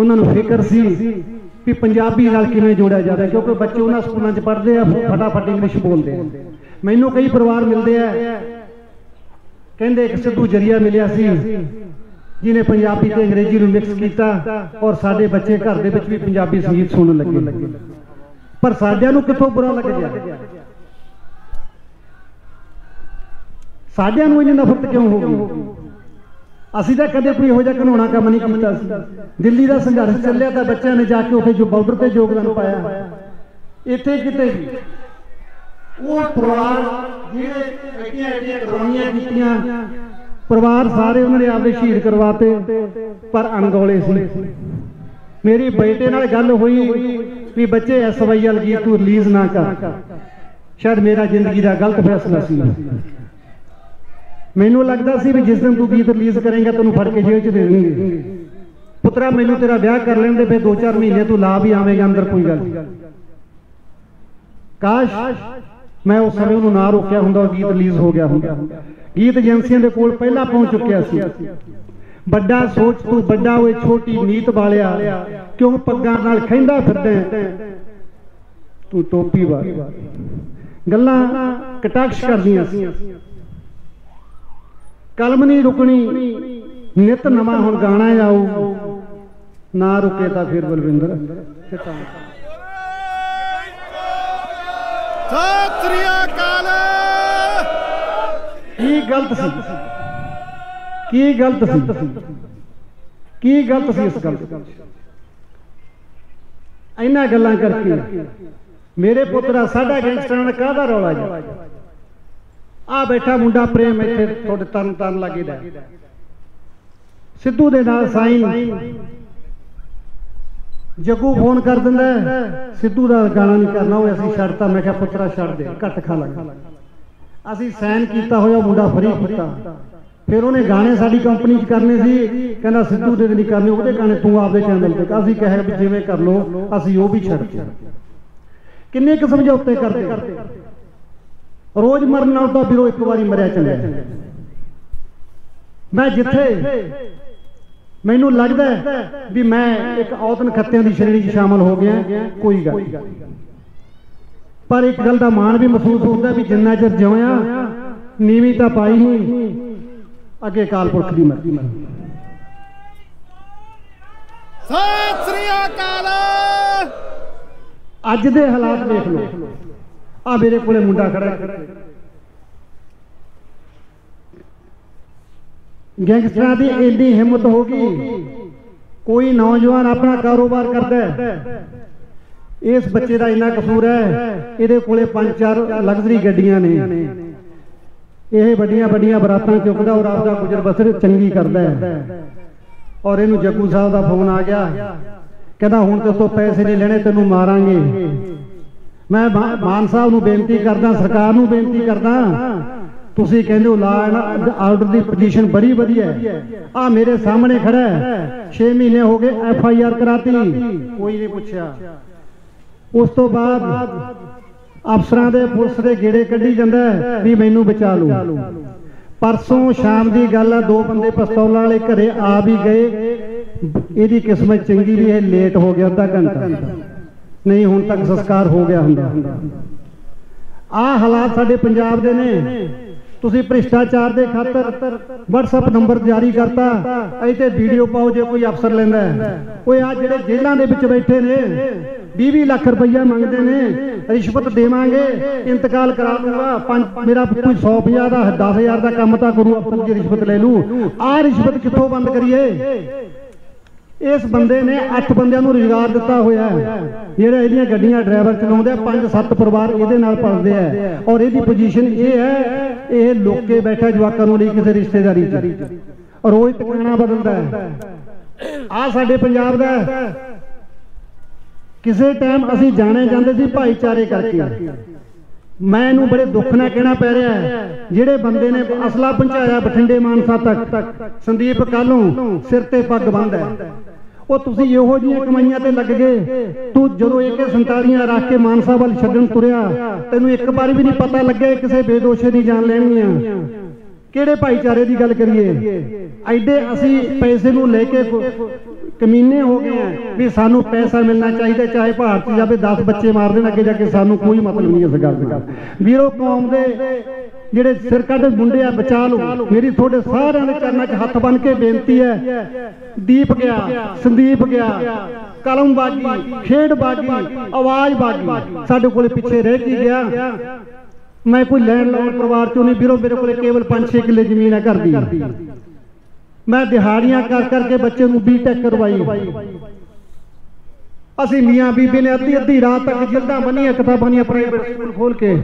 उन्हां नूं फिकर सी कि पंजाबी नाल किवें जोड़िया जाए, क्योंकि बच्चे उन्हां स्कूलां च पढ़दे आ, फटाफट इंग्लिश बोलदे आ। मैनू कई परिवार मिलते हैं, कहते एक सिद्धू जरिया मिलिया सी जिन्हें पंजाबी ते अंग्रेजी नूं मिक्स कीता और साडे बच्चे घर दे विच भी पंजाबी संगीत सुणन लगे, पर साडियां नूं कितों बुरा लग गया, साडियां नूं इन्नी नफरत क्यों हो गई? असीं तां कदे कोई इहो जिहा घनौना काम नहीं कीता सी। दिल्ली दा संघर्ष चलिया तां बच्चिआं ने जाके उत्थे जो बार्डर ते योगदान पाया, इत्थे किते भी ਉਹ ਪਰਿਵਾਰ ਜਿਹੜੇ ਐਡੀਆਂ ਐਡੀਆਂ ਕੁਰਬਾਨੀਆਂ ਕੀਤੀਆਂ, ਪਰਿਵਾਰ ਸਾਰੇ ਉਹਨਾਂ ਨੇ ਆਪਦੇ ਸ਼ਹੀਦ ਕਰਵਾਤੇ, ਪਰ ਅਣਗੌਲੇ ਸੀ। ਮੇਰੀ ਬੇਟੇ ਨਾਲ ਗੱਲ ਹੋਈ ਵੀ ਬੱਚੇ ਐਸਵਾਈਐਲ ਗੀਤ ਨੂੰ ਰਿਲੀਜ਼ ਨਾ ਕਰ, ਸ਼ਾਇਦ ਮੇਰਾ ਜ਼ਿੰਦਗੀ ਦਾ ਗਲਤ ਫੈਸਲਾ ਸੀ। ਮੈਨੂੰ ਲੱਗਦਾ ਸੀ ਵੀ ਜਿਸ ਦਿਨ ਤੂੰ ਗੀਤ ਰਿਲੀਜ਼ ਕਰੇਂਗਾ ਤੈਨੂੰ ਫੜ ਕੇ ਜੇਲ੍ਹ 'ਚ ਦੇ ਦੇਣਗੇ। ਪੁੱਤਰਾ ਮੈਨੂੰ ਤੇਰਾ ਵਿਆਹ ਕਰ ਲੈਣ ਦੇ, ਫਿਰ ਦੋ ਚਾਰ ਮਹੀਨੇ ਤੂੰ ਲਾ ਵੀ ਆਵੇਂਗਾ ਅੰਦਰ, ਕੋਈ ਗੱਲ ਨਹੀਂ। ਕਾਸ਼ मैं उस समय उन्होंने ना रोकया होंगे, गीत रिलीज हो गया होंगे। गीत एजेंसियों के कोल पहला पहुंच चुकया। बड़ा सोच तू बड़ा होए छोटी नीत वालिया, क्यों पग्गां नाल खैंदा फिरदा तू टोपी वाल। गल्लां कटाक्ष करदियां सी, कलम नहीं रुकनी, नित नवा हुण गाणा आऊ, ना रुके तां फिर बलविंदर शैतान। की गलत सी, की गलत सी, की गलत सी इस गल। इन्हां गल्लां करके मेरे पुत्तरा साडा गैंगस्टरां नाल काहदा रौला जी? आ बैठा मुंडा प्रेम इत्थे थोड़े तन तन लागे दा सिद्धू दे नाल साईं जगू फोन कर दिंदा, सिद्धू दा गाना नहीं करना, वो असीं छड्डता। मैं कहा पुत्तरा छड्ड दे, घट खा लग। असीं साइन किया होया मुंडा फ्री किया, फिर उन्हें गाने साडी कंपनी च करने सी, कहना सिद्धू दे नहीं करने, वो गाने तू आपके चैनल पर। असीं कहे भी जिवें कर लो, असीं वो भी छड्डते। किन्ने क समझौते करते, रोज मरन नाल तां वीरो एक वारी मरिया चंगा। मैं जिथे मैनू लगता है भी मैं एक औतन खत्तियां की श्रेणी च शामिल हो गया, कोई गल, पर एक गल का माण भी महसूस होता भी जिन्ना चर जिव्या नीवी तो पाई नहीं, अगे अकाल पुरख की मर्जी। अज दे हालात देख लो, आ मेरे कोले मुंडा खड़ा, गैंगस्टरां की इन्नी हिम्मत होगी कोई नौजवान अपना कारोबार करता है, इस बच्चे का इन्ना कसूर है, ये कोले पांच चार लग्जरी गड्डियां ने, यह बड़िया बड़िया बरातां चुकता और आपका गुजर बसर चंगी करता है। और इन जग्गू साहब का फोन आ गया, कहता हुण तेरे तो पैसे नहीं लेने, तेनू मारांगे। मैं मान साहब को बेनती करदा, सरकार को बेनती करदा, तुसी कहते हो लॉ एंड आर्डर की पोजीशन बड़ी वधिया है, आ मेरे सामने खड़ा है, छे महीने हो गए एफ आई आर कराती, कोई नहीं पूछा। उस तो बाद अफसरां दे पुलिस दे गेड़े कढ़ी जांदा भी मैनू बचा लो। परसों शाम की गल है, दो बंदे पिस्तौल वाले घरे आ भी गए, इहदी किस्मत चंगी भी है, लेट हो गया अद्धा घंटा, नहीं हुण तक संस्कार हो गया हुंदा। आ हालात साडे पंजाब दे ने। तुसी भ्रिष्टाचार दे खातर WhatsApp नंबर जारी करता, इत्थे वीडियो पाओ जे कोई अफसर लैंदा है। ओए आ जिहड़े जेलां दे विच बैठे ने बीस लाख रुपया मंगदे ने, रिश्वत देवांगे, इंतकाल करा दूंगा, मेरा कोई सौ पचास का दस हज़ार का काम तां करूँ, अफसर जी रिश्वत ले लूँ। आ रिश्वत कित्थों बंद करिए? इस बंदे ने अठ बंदियां नूं रोजगार दिता होया है, जिहड़े इहदियां गड्डियां ड्राइवर चलाउंदे, पंज सत्त परिवार इहदे नाल पलदे है। और इहदी पोजीशन ये है, ये लोके बैठा जवाकां नूं नहीं किसी रिश्तेदारी च, और रोज टकाना बदलदा है। आ साडे पंजाब दा किसी टाइम असीं जाणे जांदे सी भाईचारे करके, मैं इनू बड़े दुख नाल कहना पै रहा है, जिहड़े बंदे ने असला पहुंचाया बठिंडे मानसा तक, संदीप कालू सिर ते पग बंदा है, ਉਹ ਤੁਸੀਂ ਇਹੋ ਜਿਹੀਆਂ ਕਮਾਈਆਂ ਤੇ ਲੱਗ ਗਏ। ਤੂੰ ਜਦੋਂ ਏਕੇ ਸੰਤਾਲੀਆਂ ਰੱਖ ਕੇ ਮਾਨਸਾ ਵੱਲ ਛੱਡਣ ਤੁਰਿਆ, ਤੈਨੂੰ ਇੱਕ ਵਾਰ ਵੀ ਨਹੀਂ ਪਤਾ ਲੱਗਿਆ ਕਿਸੇ ਬੇਦੋਸ਼ੇ ਦੀ ਜਾਨ ਲੈਣੀ ਆ। ਕਿਹੜੇ ਭਾਈਚਾਰੇ ਦੀ ਗੱਲ ਕਰੀਏ? ਐਡੇ ਅਸੀਂ ਪੈਸੇ ਨੂੰ ਲੈ ਕੇ ਕਮੀਨੇ ਹੋ ਗਏ ਆ ਵੀ ਸਾਨੂੰ ਪੈਸਾ ਮਿਲਣਾ ਚਾਹੀਦਾ, ਚਾਹੇ ਭਾਰਤ ਜਾਵੇ ਦਸ ਬੱਚੇ ਮਾਰ ਦੇਣ, ਅੱਗੇ ਜਾ ਕੇ ਸਾਨੂੰ ਕੋਈ ਮਤਲਬ ਨਹੀਂ ਇਸ ਗੱਲ ਦਾ। ਵੀਰੋ, ਕੌਮ ਦੇ ਜਿਹੜੇ ਸਿਰ ਕੱਢ ਮੁੰਡੇ ਆ ਬਚਾ ਲਓ। ਮੇਰੀ ਤੁਹਾਡੇ ਸਾਰਿਆਂ ਦੇ ਚਰਨਾਂ 'ਚ ਹੱਥ ਬੰਨ ਕੇ ਬੇਨਤੀ ਹੈ, ਦੀਪ ਗਿਆ, ਸੰਦੀਪ ਗਿਆ, ਕਲਮ ਬਾਗੀ, ਖੇਡ ਬਾਗੀ, ਆਵਾਜ਼ ਬਾਗੀ, ਸਾਡੇ ਕੋਲੇ ਪਿੱਛੇ ਰਹਿ ਕੀ ਗਿਆ? ਮੈਂ ਕੋਈ ਲੈਣ ਲਾਉਣ ਪਰਿਵਾਰ 'ਚੋਂ ਨਹੀਂ ਵੀਰੋ, ਮੇਰੇ ਕੋਲੇ ਕੇਵਲ ਪੰਜ ਛੇ ਕਿੱਲੇ ਜ਼ਮੀਨ ਹੈ ਘਰ ਦੀ। ਮੈਂ ਦਿਹਾੜੀਆਂ ਕਰ ਕਰਕੇ ਬੱਚੇ ਨੂੰ ਬੀਟੈਕ ਕਰਵਾਈ, ਅਸੀਂ ਮੀਆਂ ਬੀਬੀ ਨੇ ਅੱਧੀ ਅੱਧੀ ਰਾਤ ਤੱਕ ਜਿਲਦਾਂ ਬੰਨੀਆਂ, ਕਿਤਾਬਾਂ ਦੀਆਂ ਪ੍ਰਾਈਵੇਟ ਸਕੂਲ ਖੋਲ ਕੇ,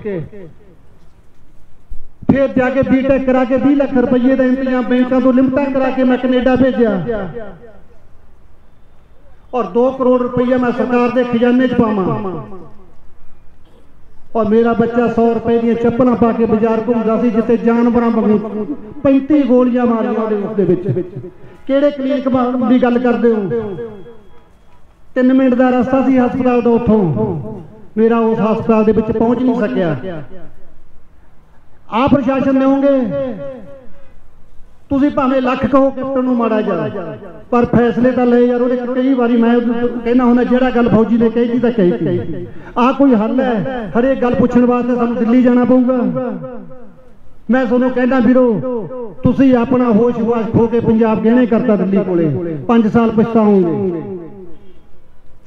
फिर जाके बीटेक करा के बीस लाख रुपये का इंतजाम बैंकों तो लिमटा करा के मैं कनेडा भेजा, और दो करोड़ रुपया मैं सरकार के खजाने च पावां, और मेरा बच्चा सौ रुपए दी चप्पलां पा के बाजार घूमदा सी, जिते जानवरां वांगू पैंती गोलियां मारियां उसदे विच। किहड़े क्लिनिक दी गल करदे हो? तीन मिनट का रास्ता सी हस्पताल दा, उत्थों मेरा उस हस्पताल दे विच पहुंच नहीं सकिया। आप प्रशासन देंगे, तुसी भावें लख कहो कैप्टन नूं माड़ा जा, पर फैसले तो ले यार। कई बार मैं कहना हुंदा, जिहड़ा गल फौजी ने कही थी तो कही थी। आ कोई हल है? हरेक गल पुछण वास्ते सानूं दिल्ली जाना पऊगा। मैं तुहानूं कहना वीरो, तुसी अपना होश हुआश खो के पंजाब गहने करता दिल्ली कोले, पंज साल पछताओगे।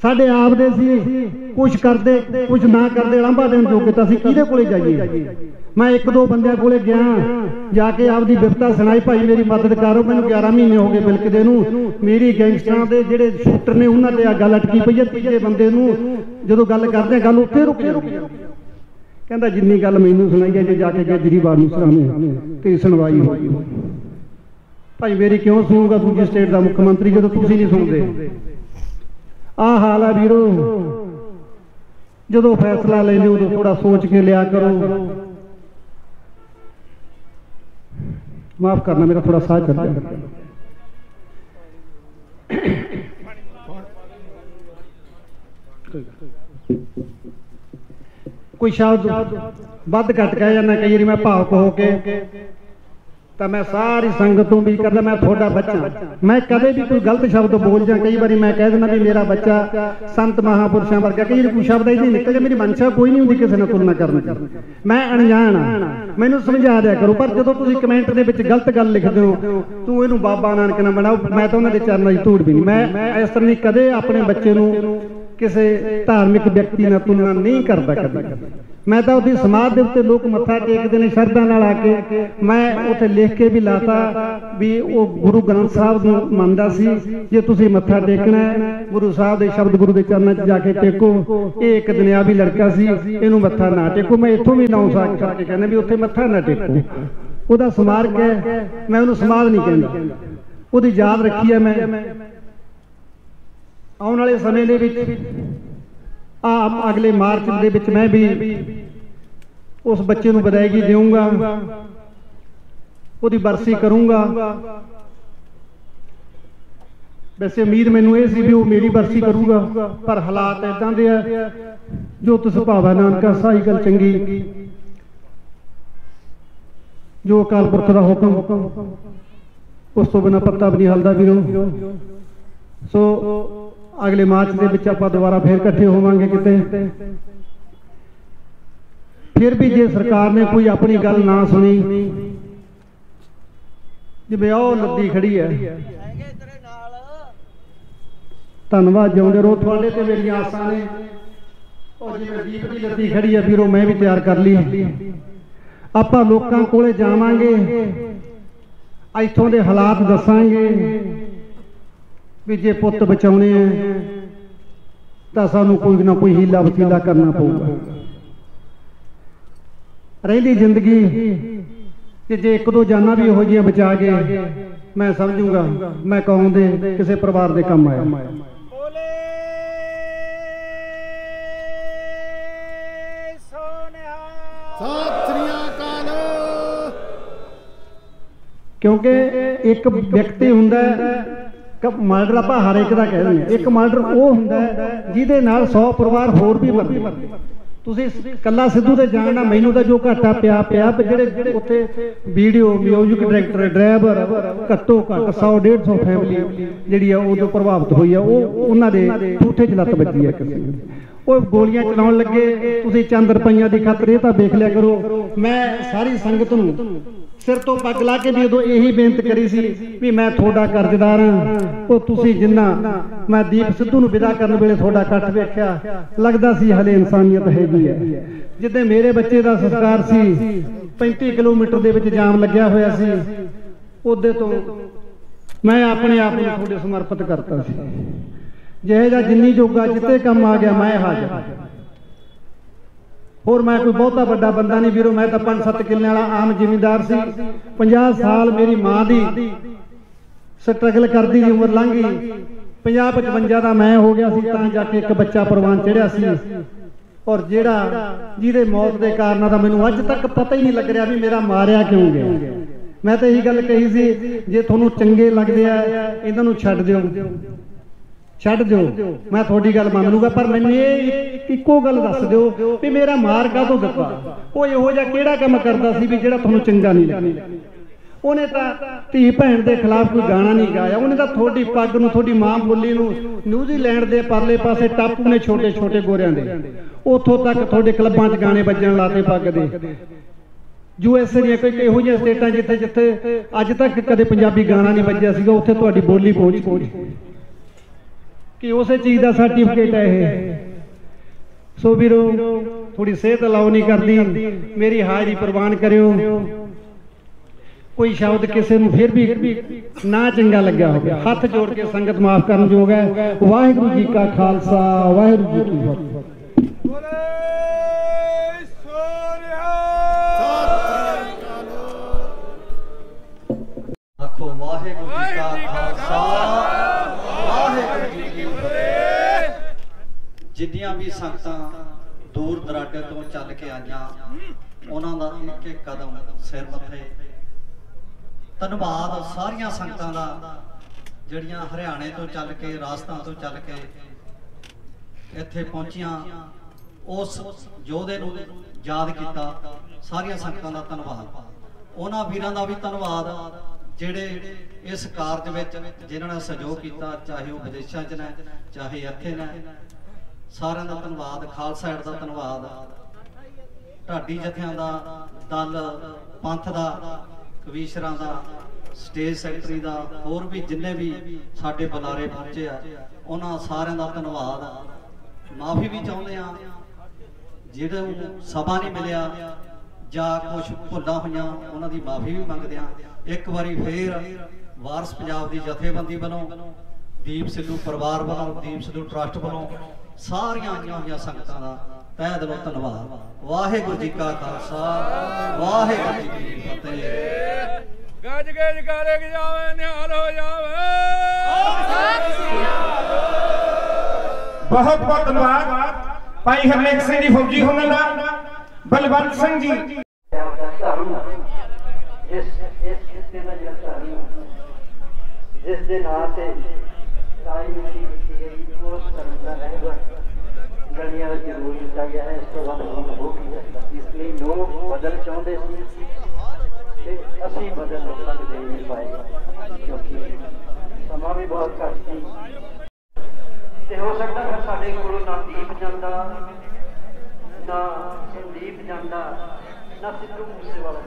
साडे आप दे सी, कुछ करदे कुछ ना करदे लांभा देण जोगे, तां असीं किहदे कोले जाईए? मैं एक दो बंदे को गया, जाके आपकी विपता सुनाई, भाई मेरी मदद करो, मैं ग्यारह महीने हो गए बिलक दे नूं, मेरी गैंगस्टरां दे जिहड़े शूटर ने उन्हां ते गल अटकी पई है। तीजे बंदे नूं जदों गल करदे गल उत्थे रुक जांदी, कहंदा जिन्नी गल मैनूं सुनाई है, जे जाके केजरीवाल नूं सुनावे ते सुनवाई होई। भाई मेरी क्यों सुनूंगा दूजी स्टेट का मुख्य मंत्री जदों तुसीं नहीं सुनदे? आह हाल है वीरो, जदों फैसला लैंदे उदों थोड़ा सोच के लिया करो। माफ करना, मेरा थोड़ा साह चल गया। कोई शब्द वध घट कह जाना, कई बार मैं भावुक हो के, तो मैं सारी संगत को भी कहता, मैं थोड़ा बच्चा, मैं कदे भी कोई गलत शब्द बोल जा, कई बार मैं कह देना भी मेरा बच्चा संत महापुरुषों वर्गा, कई बार कोई शब्द ऐसे निकल जाए, मेरी मंशा कोई नहीं होंगी किसी ने तुलना करना, मैं अनजान, मैनू समझा दिया करो। पर जो तुम कमेंट के गलत गल लिखते हो, तू इनू बाबा नानक ना बनाओ, मैं तो उन्होंने चरणों की धूड़ भी नहीं। मैं इस तरह की कदे अपने बच्चे किसी धार्मिक व्यक्ति ने तुलना नहीं करता। मैं तो उसकी समाध के लोग मत्था टेकते हैं शरधा नाल आके, मैं उत्थे लिख के भी लाता भी वो गुरु ग्रंथ साहब नूं मानदा सी। जे तुसीं मत्था टेकना है गुरु साहब के शब्द गुरु के चरणों च जाके टेको। ये एक दुनियावी लड़का सी, इहनूं मत्था ना टेको। मैं इत्थों भी नाउं साख करके कहना भी उत्थे मत्था ना टेको, उहदा स्मारक है। मैं उहनूं समाध नहीं कहंदा, उहदी याद रखी है। मैं आने वाले समय दे विच आप अगले मार्च दे विच मैं भी उस बच्चे नूं बधाई देऊंगा, उहदी बरसी करूंगा। वैसे उम्मीद मैनूं इह सी भी वो मेरी बरसी करूंगा, पर हालात इदां दे आ जो तुस भावा नानका साही गल चंगी, जो अकाल पुरख दा हुक्म उस तों बिना पत्ता भी नहीं हलदा वीरो। सो अगले मार्च के विच आपां दुबारा फिर इकट्ठे होवांगे किते। फिर भी जे सरकार ने कोई अपनी गल ना सुनी, जिवें ओह लद्दी खड़ी है। धन्नवाद, जिउंदे रहो। तुहाडे ते मेरियां आसां ने। और जिवें दीप दी लद्दी खड़ी है वीरो, मैं भी तैयार कर लई। आपां लोकां कोले जावांगे, इत्थों दे हालात दसांगे भी जे पुत बचाने हैं तो सानू कोई ना कोई हीला वसीला करना पऊगा। रही जिंदगी जे एक दो जाना भी हो जिया बचा के, मैं समझूंगा मैं कौम दे किसी परिवार दे काम आया। क्योंकि एक व्यक्ति हुंदा है मार्डर, आप हर एक का कह दें एक मार्डर वो होंगे जिहदे नाल सौ परिवार होर भी मरदे। तुसीं कल्ला सिद्धू दे जाण नाल मैनूं तां जो घाटा पिया पिया जिहड़े उत्थे वीडियो म्यूजिक डायरैक्टर ड्राइवर घट्टो घट्ट सौ डेढ़ सौ फैमिली जिहड़ी आ उदों प्रभावित हुई है। वो उन्हां दे ठूठे च लत्त बची है। किसी वो गोलियां चलाउण लगे तुसीं चंद रुपइयां दी खातर इह तां वेख लिया करो। मैं सारी संगत नूं सिर तो पग ला के भी उदों यही बेनती करी सी भी मैं थोड़ा कर्जदार हाँ। वो तुसीं जिन्ना मैं दीप सिद्धू नूं विदा करन वेले थोड़ा कट वेख्या, लगदा सी हले इंसानियत हैगी है। जिद्दां मेरे बच्चे दा संस्कार सी पैंती किलोमीटर दे विच जाम लग्या होया सी, उहदे तो मैं अपने आप नूं थोड़े समर्पित करता सी। जिहे जा जिन्नी जोगा जिते कम आ गया मैं हाजिर। होर मैं कोई बहुता बड़ा बंदा नहीं वीरो, मैं तो पंज सत्त किले वाला आम जिमीदार सी। पचास साल मेरी माँ की स्ट्रगल करती दी उम्र लंघ गई। पचास पचवंजा का मैं हो गया सी तां जाके एक बच्चा परवान चढ़िया सी। और जिहड़ा जिहदे मौत के कारण का मैनूं अज तक पता ही नहीं लग रहा भी मेरा मारिया क्यों गया। मैं तो यही गल कही सी जे तुहानूं चंगे लगदे आ इन्हां नूं छड्ड दिओ छड्ड दिओ, मैं तुहाडी गल मंन लूंगा। पर मैनूं इह इक्को गल दस दो भी मेरा मार काहतों दिता। वो इहो जिहा किहड़ा काम करदा सी भी जिहड़ा तुहानूं चंगा नहीं लग्गिया। उन्हें तां धी भैण दे खिलाफ कोई गाणा नहीं गाया। उन्हें तां तुहाडी पग नूं तुहाडी मां बोली नूं न्यूजीलैंड दे परले पासे टापू ने छोटे छोटे गोरियां दे उत्थों तक तुहाडे क्लबां 'च गाणे वज्जण लाते पग दे। यूएसए दी कोई इहो जिहियां स्टेटां जिथे जिथे अज तक कदे पंजाबी गाणा नहीं वज्जिया सीगा उत्थे तुहाडी बोली पहुंच गई कि उसे चीज़ दा सर्टिफिकेट है इह। सो वीरो थोड़ी सेहत अलाउ नहीं करती, मेरी हाजरी प्रवान करो। कोई शब्द किसी को फिर भी ना चंगा लग्या हो, हाथ जोड़ के संगत माफ करन योग है। वाहिगुरू जी का खालसा वाहिगुरू जी की फतेह। आखो वाहिगुरू जी का खालसा। जिन्नियां भी संगतां दूर दराडे तो चल के आईयां उन्हां दा एक एक कदम सिर मथे धन्नवाद। सारियां संगतां दा जिहड़ियां हरियाणे तो चल के राजस्थान तो चल के इत्थे पहुंचियां, उस योधे नूं याद कीता। सारियां संगतां दा धन्नवाद, उन्हां वीरां दा भी धन्नवाद जिहड़े इस कारज विच जिन्हां ने सहयोग कीता, चाहे वो विदेशां च ने चाहे इत्थे ने। सारिआं दा धन्नवाद, खालसा एड दा धन्नवाद, ढाडी जथिआं दा, दल पंथ दा, कवीशरां दा, स्टेज सैकटरी दा, होर भी जिन्ने भी साडे बुलारे पहुंचे आ उन्हां सारिआं दा धन्नवाद। माफी भी चाहुंदे आ जिन्होंने सभा नहीं मिलिया जा कुछ भुल्लां होईयां उन्हां दी माफ़ी भी मंगदे हां। एक बारी फिर वारिस पंजाब दी जथेबंदी वल्लों दीप सिद्धू परिवार वल्लों दीप सिद्धू ट्रस्ट वल्लों सारियां आईयां होईयां संगतां दा तहे दिलों धन्नवाद। वाहिगुरू जी का खालसा वाहिगुरू जी की फतेह। गज गज गारे जावे निहाल हो जावे। बहुत बहुत धन्यवाद भाई हरनेक सिंह जी फौजी होने दा बलवंत सिंह जी। इस इस इस में जलता हूं जिस दिन आते ताई मेरी गई कोस करता रहेगा गलियां में जरूर दिया गया है। इसको बाद हम हो गया इसलिए लोग बदल चाहते थे असली बदल लोगों को दे नहीं पाएगा क्योंकि समा भी बहुत कम थी। हो सकता है साढ़े को ना दीप जाता ना संदीप जाता ना सिद्धू मूसे वाला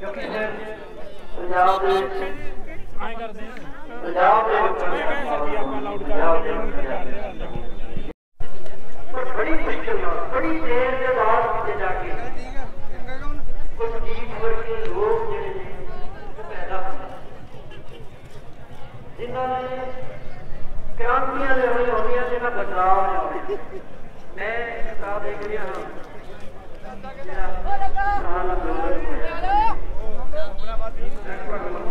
क्योंकि पंजाब पंजाब बड़ी मुश्किल बड़ी देर के बाद जाके कुछ गीत वर्गे लोग जो पैदा जिन्होंने क्रांतियां होनी होनी जिन्हें बदलाव होने। मैं किताब देख रहा हूँ लगभग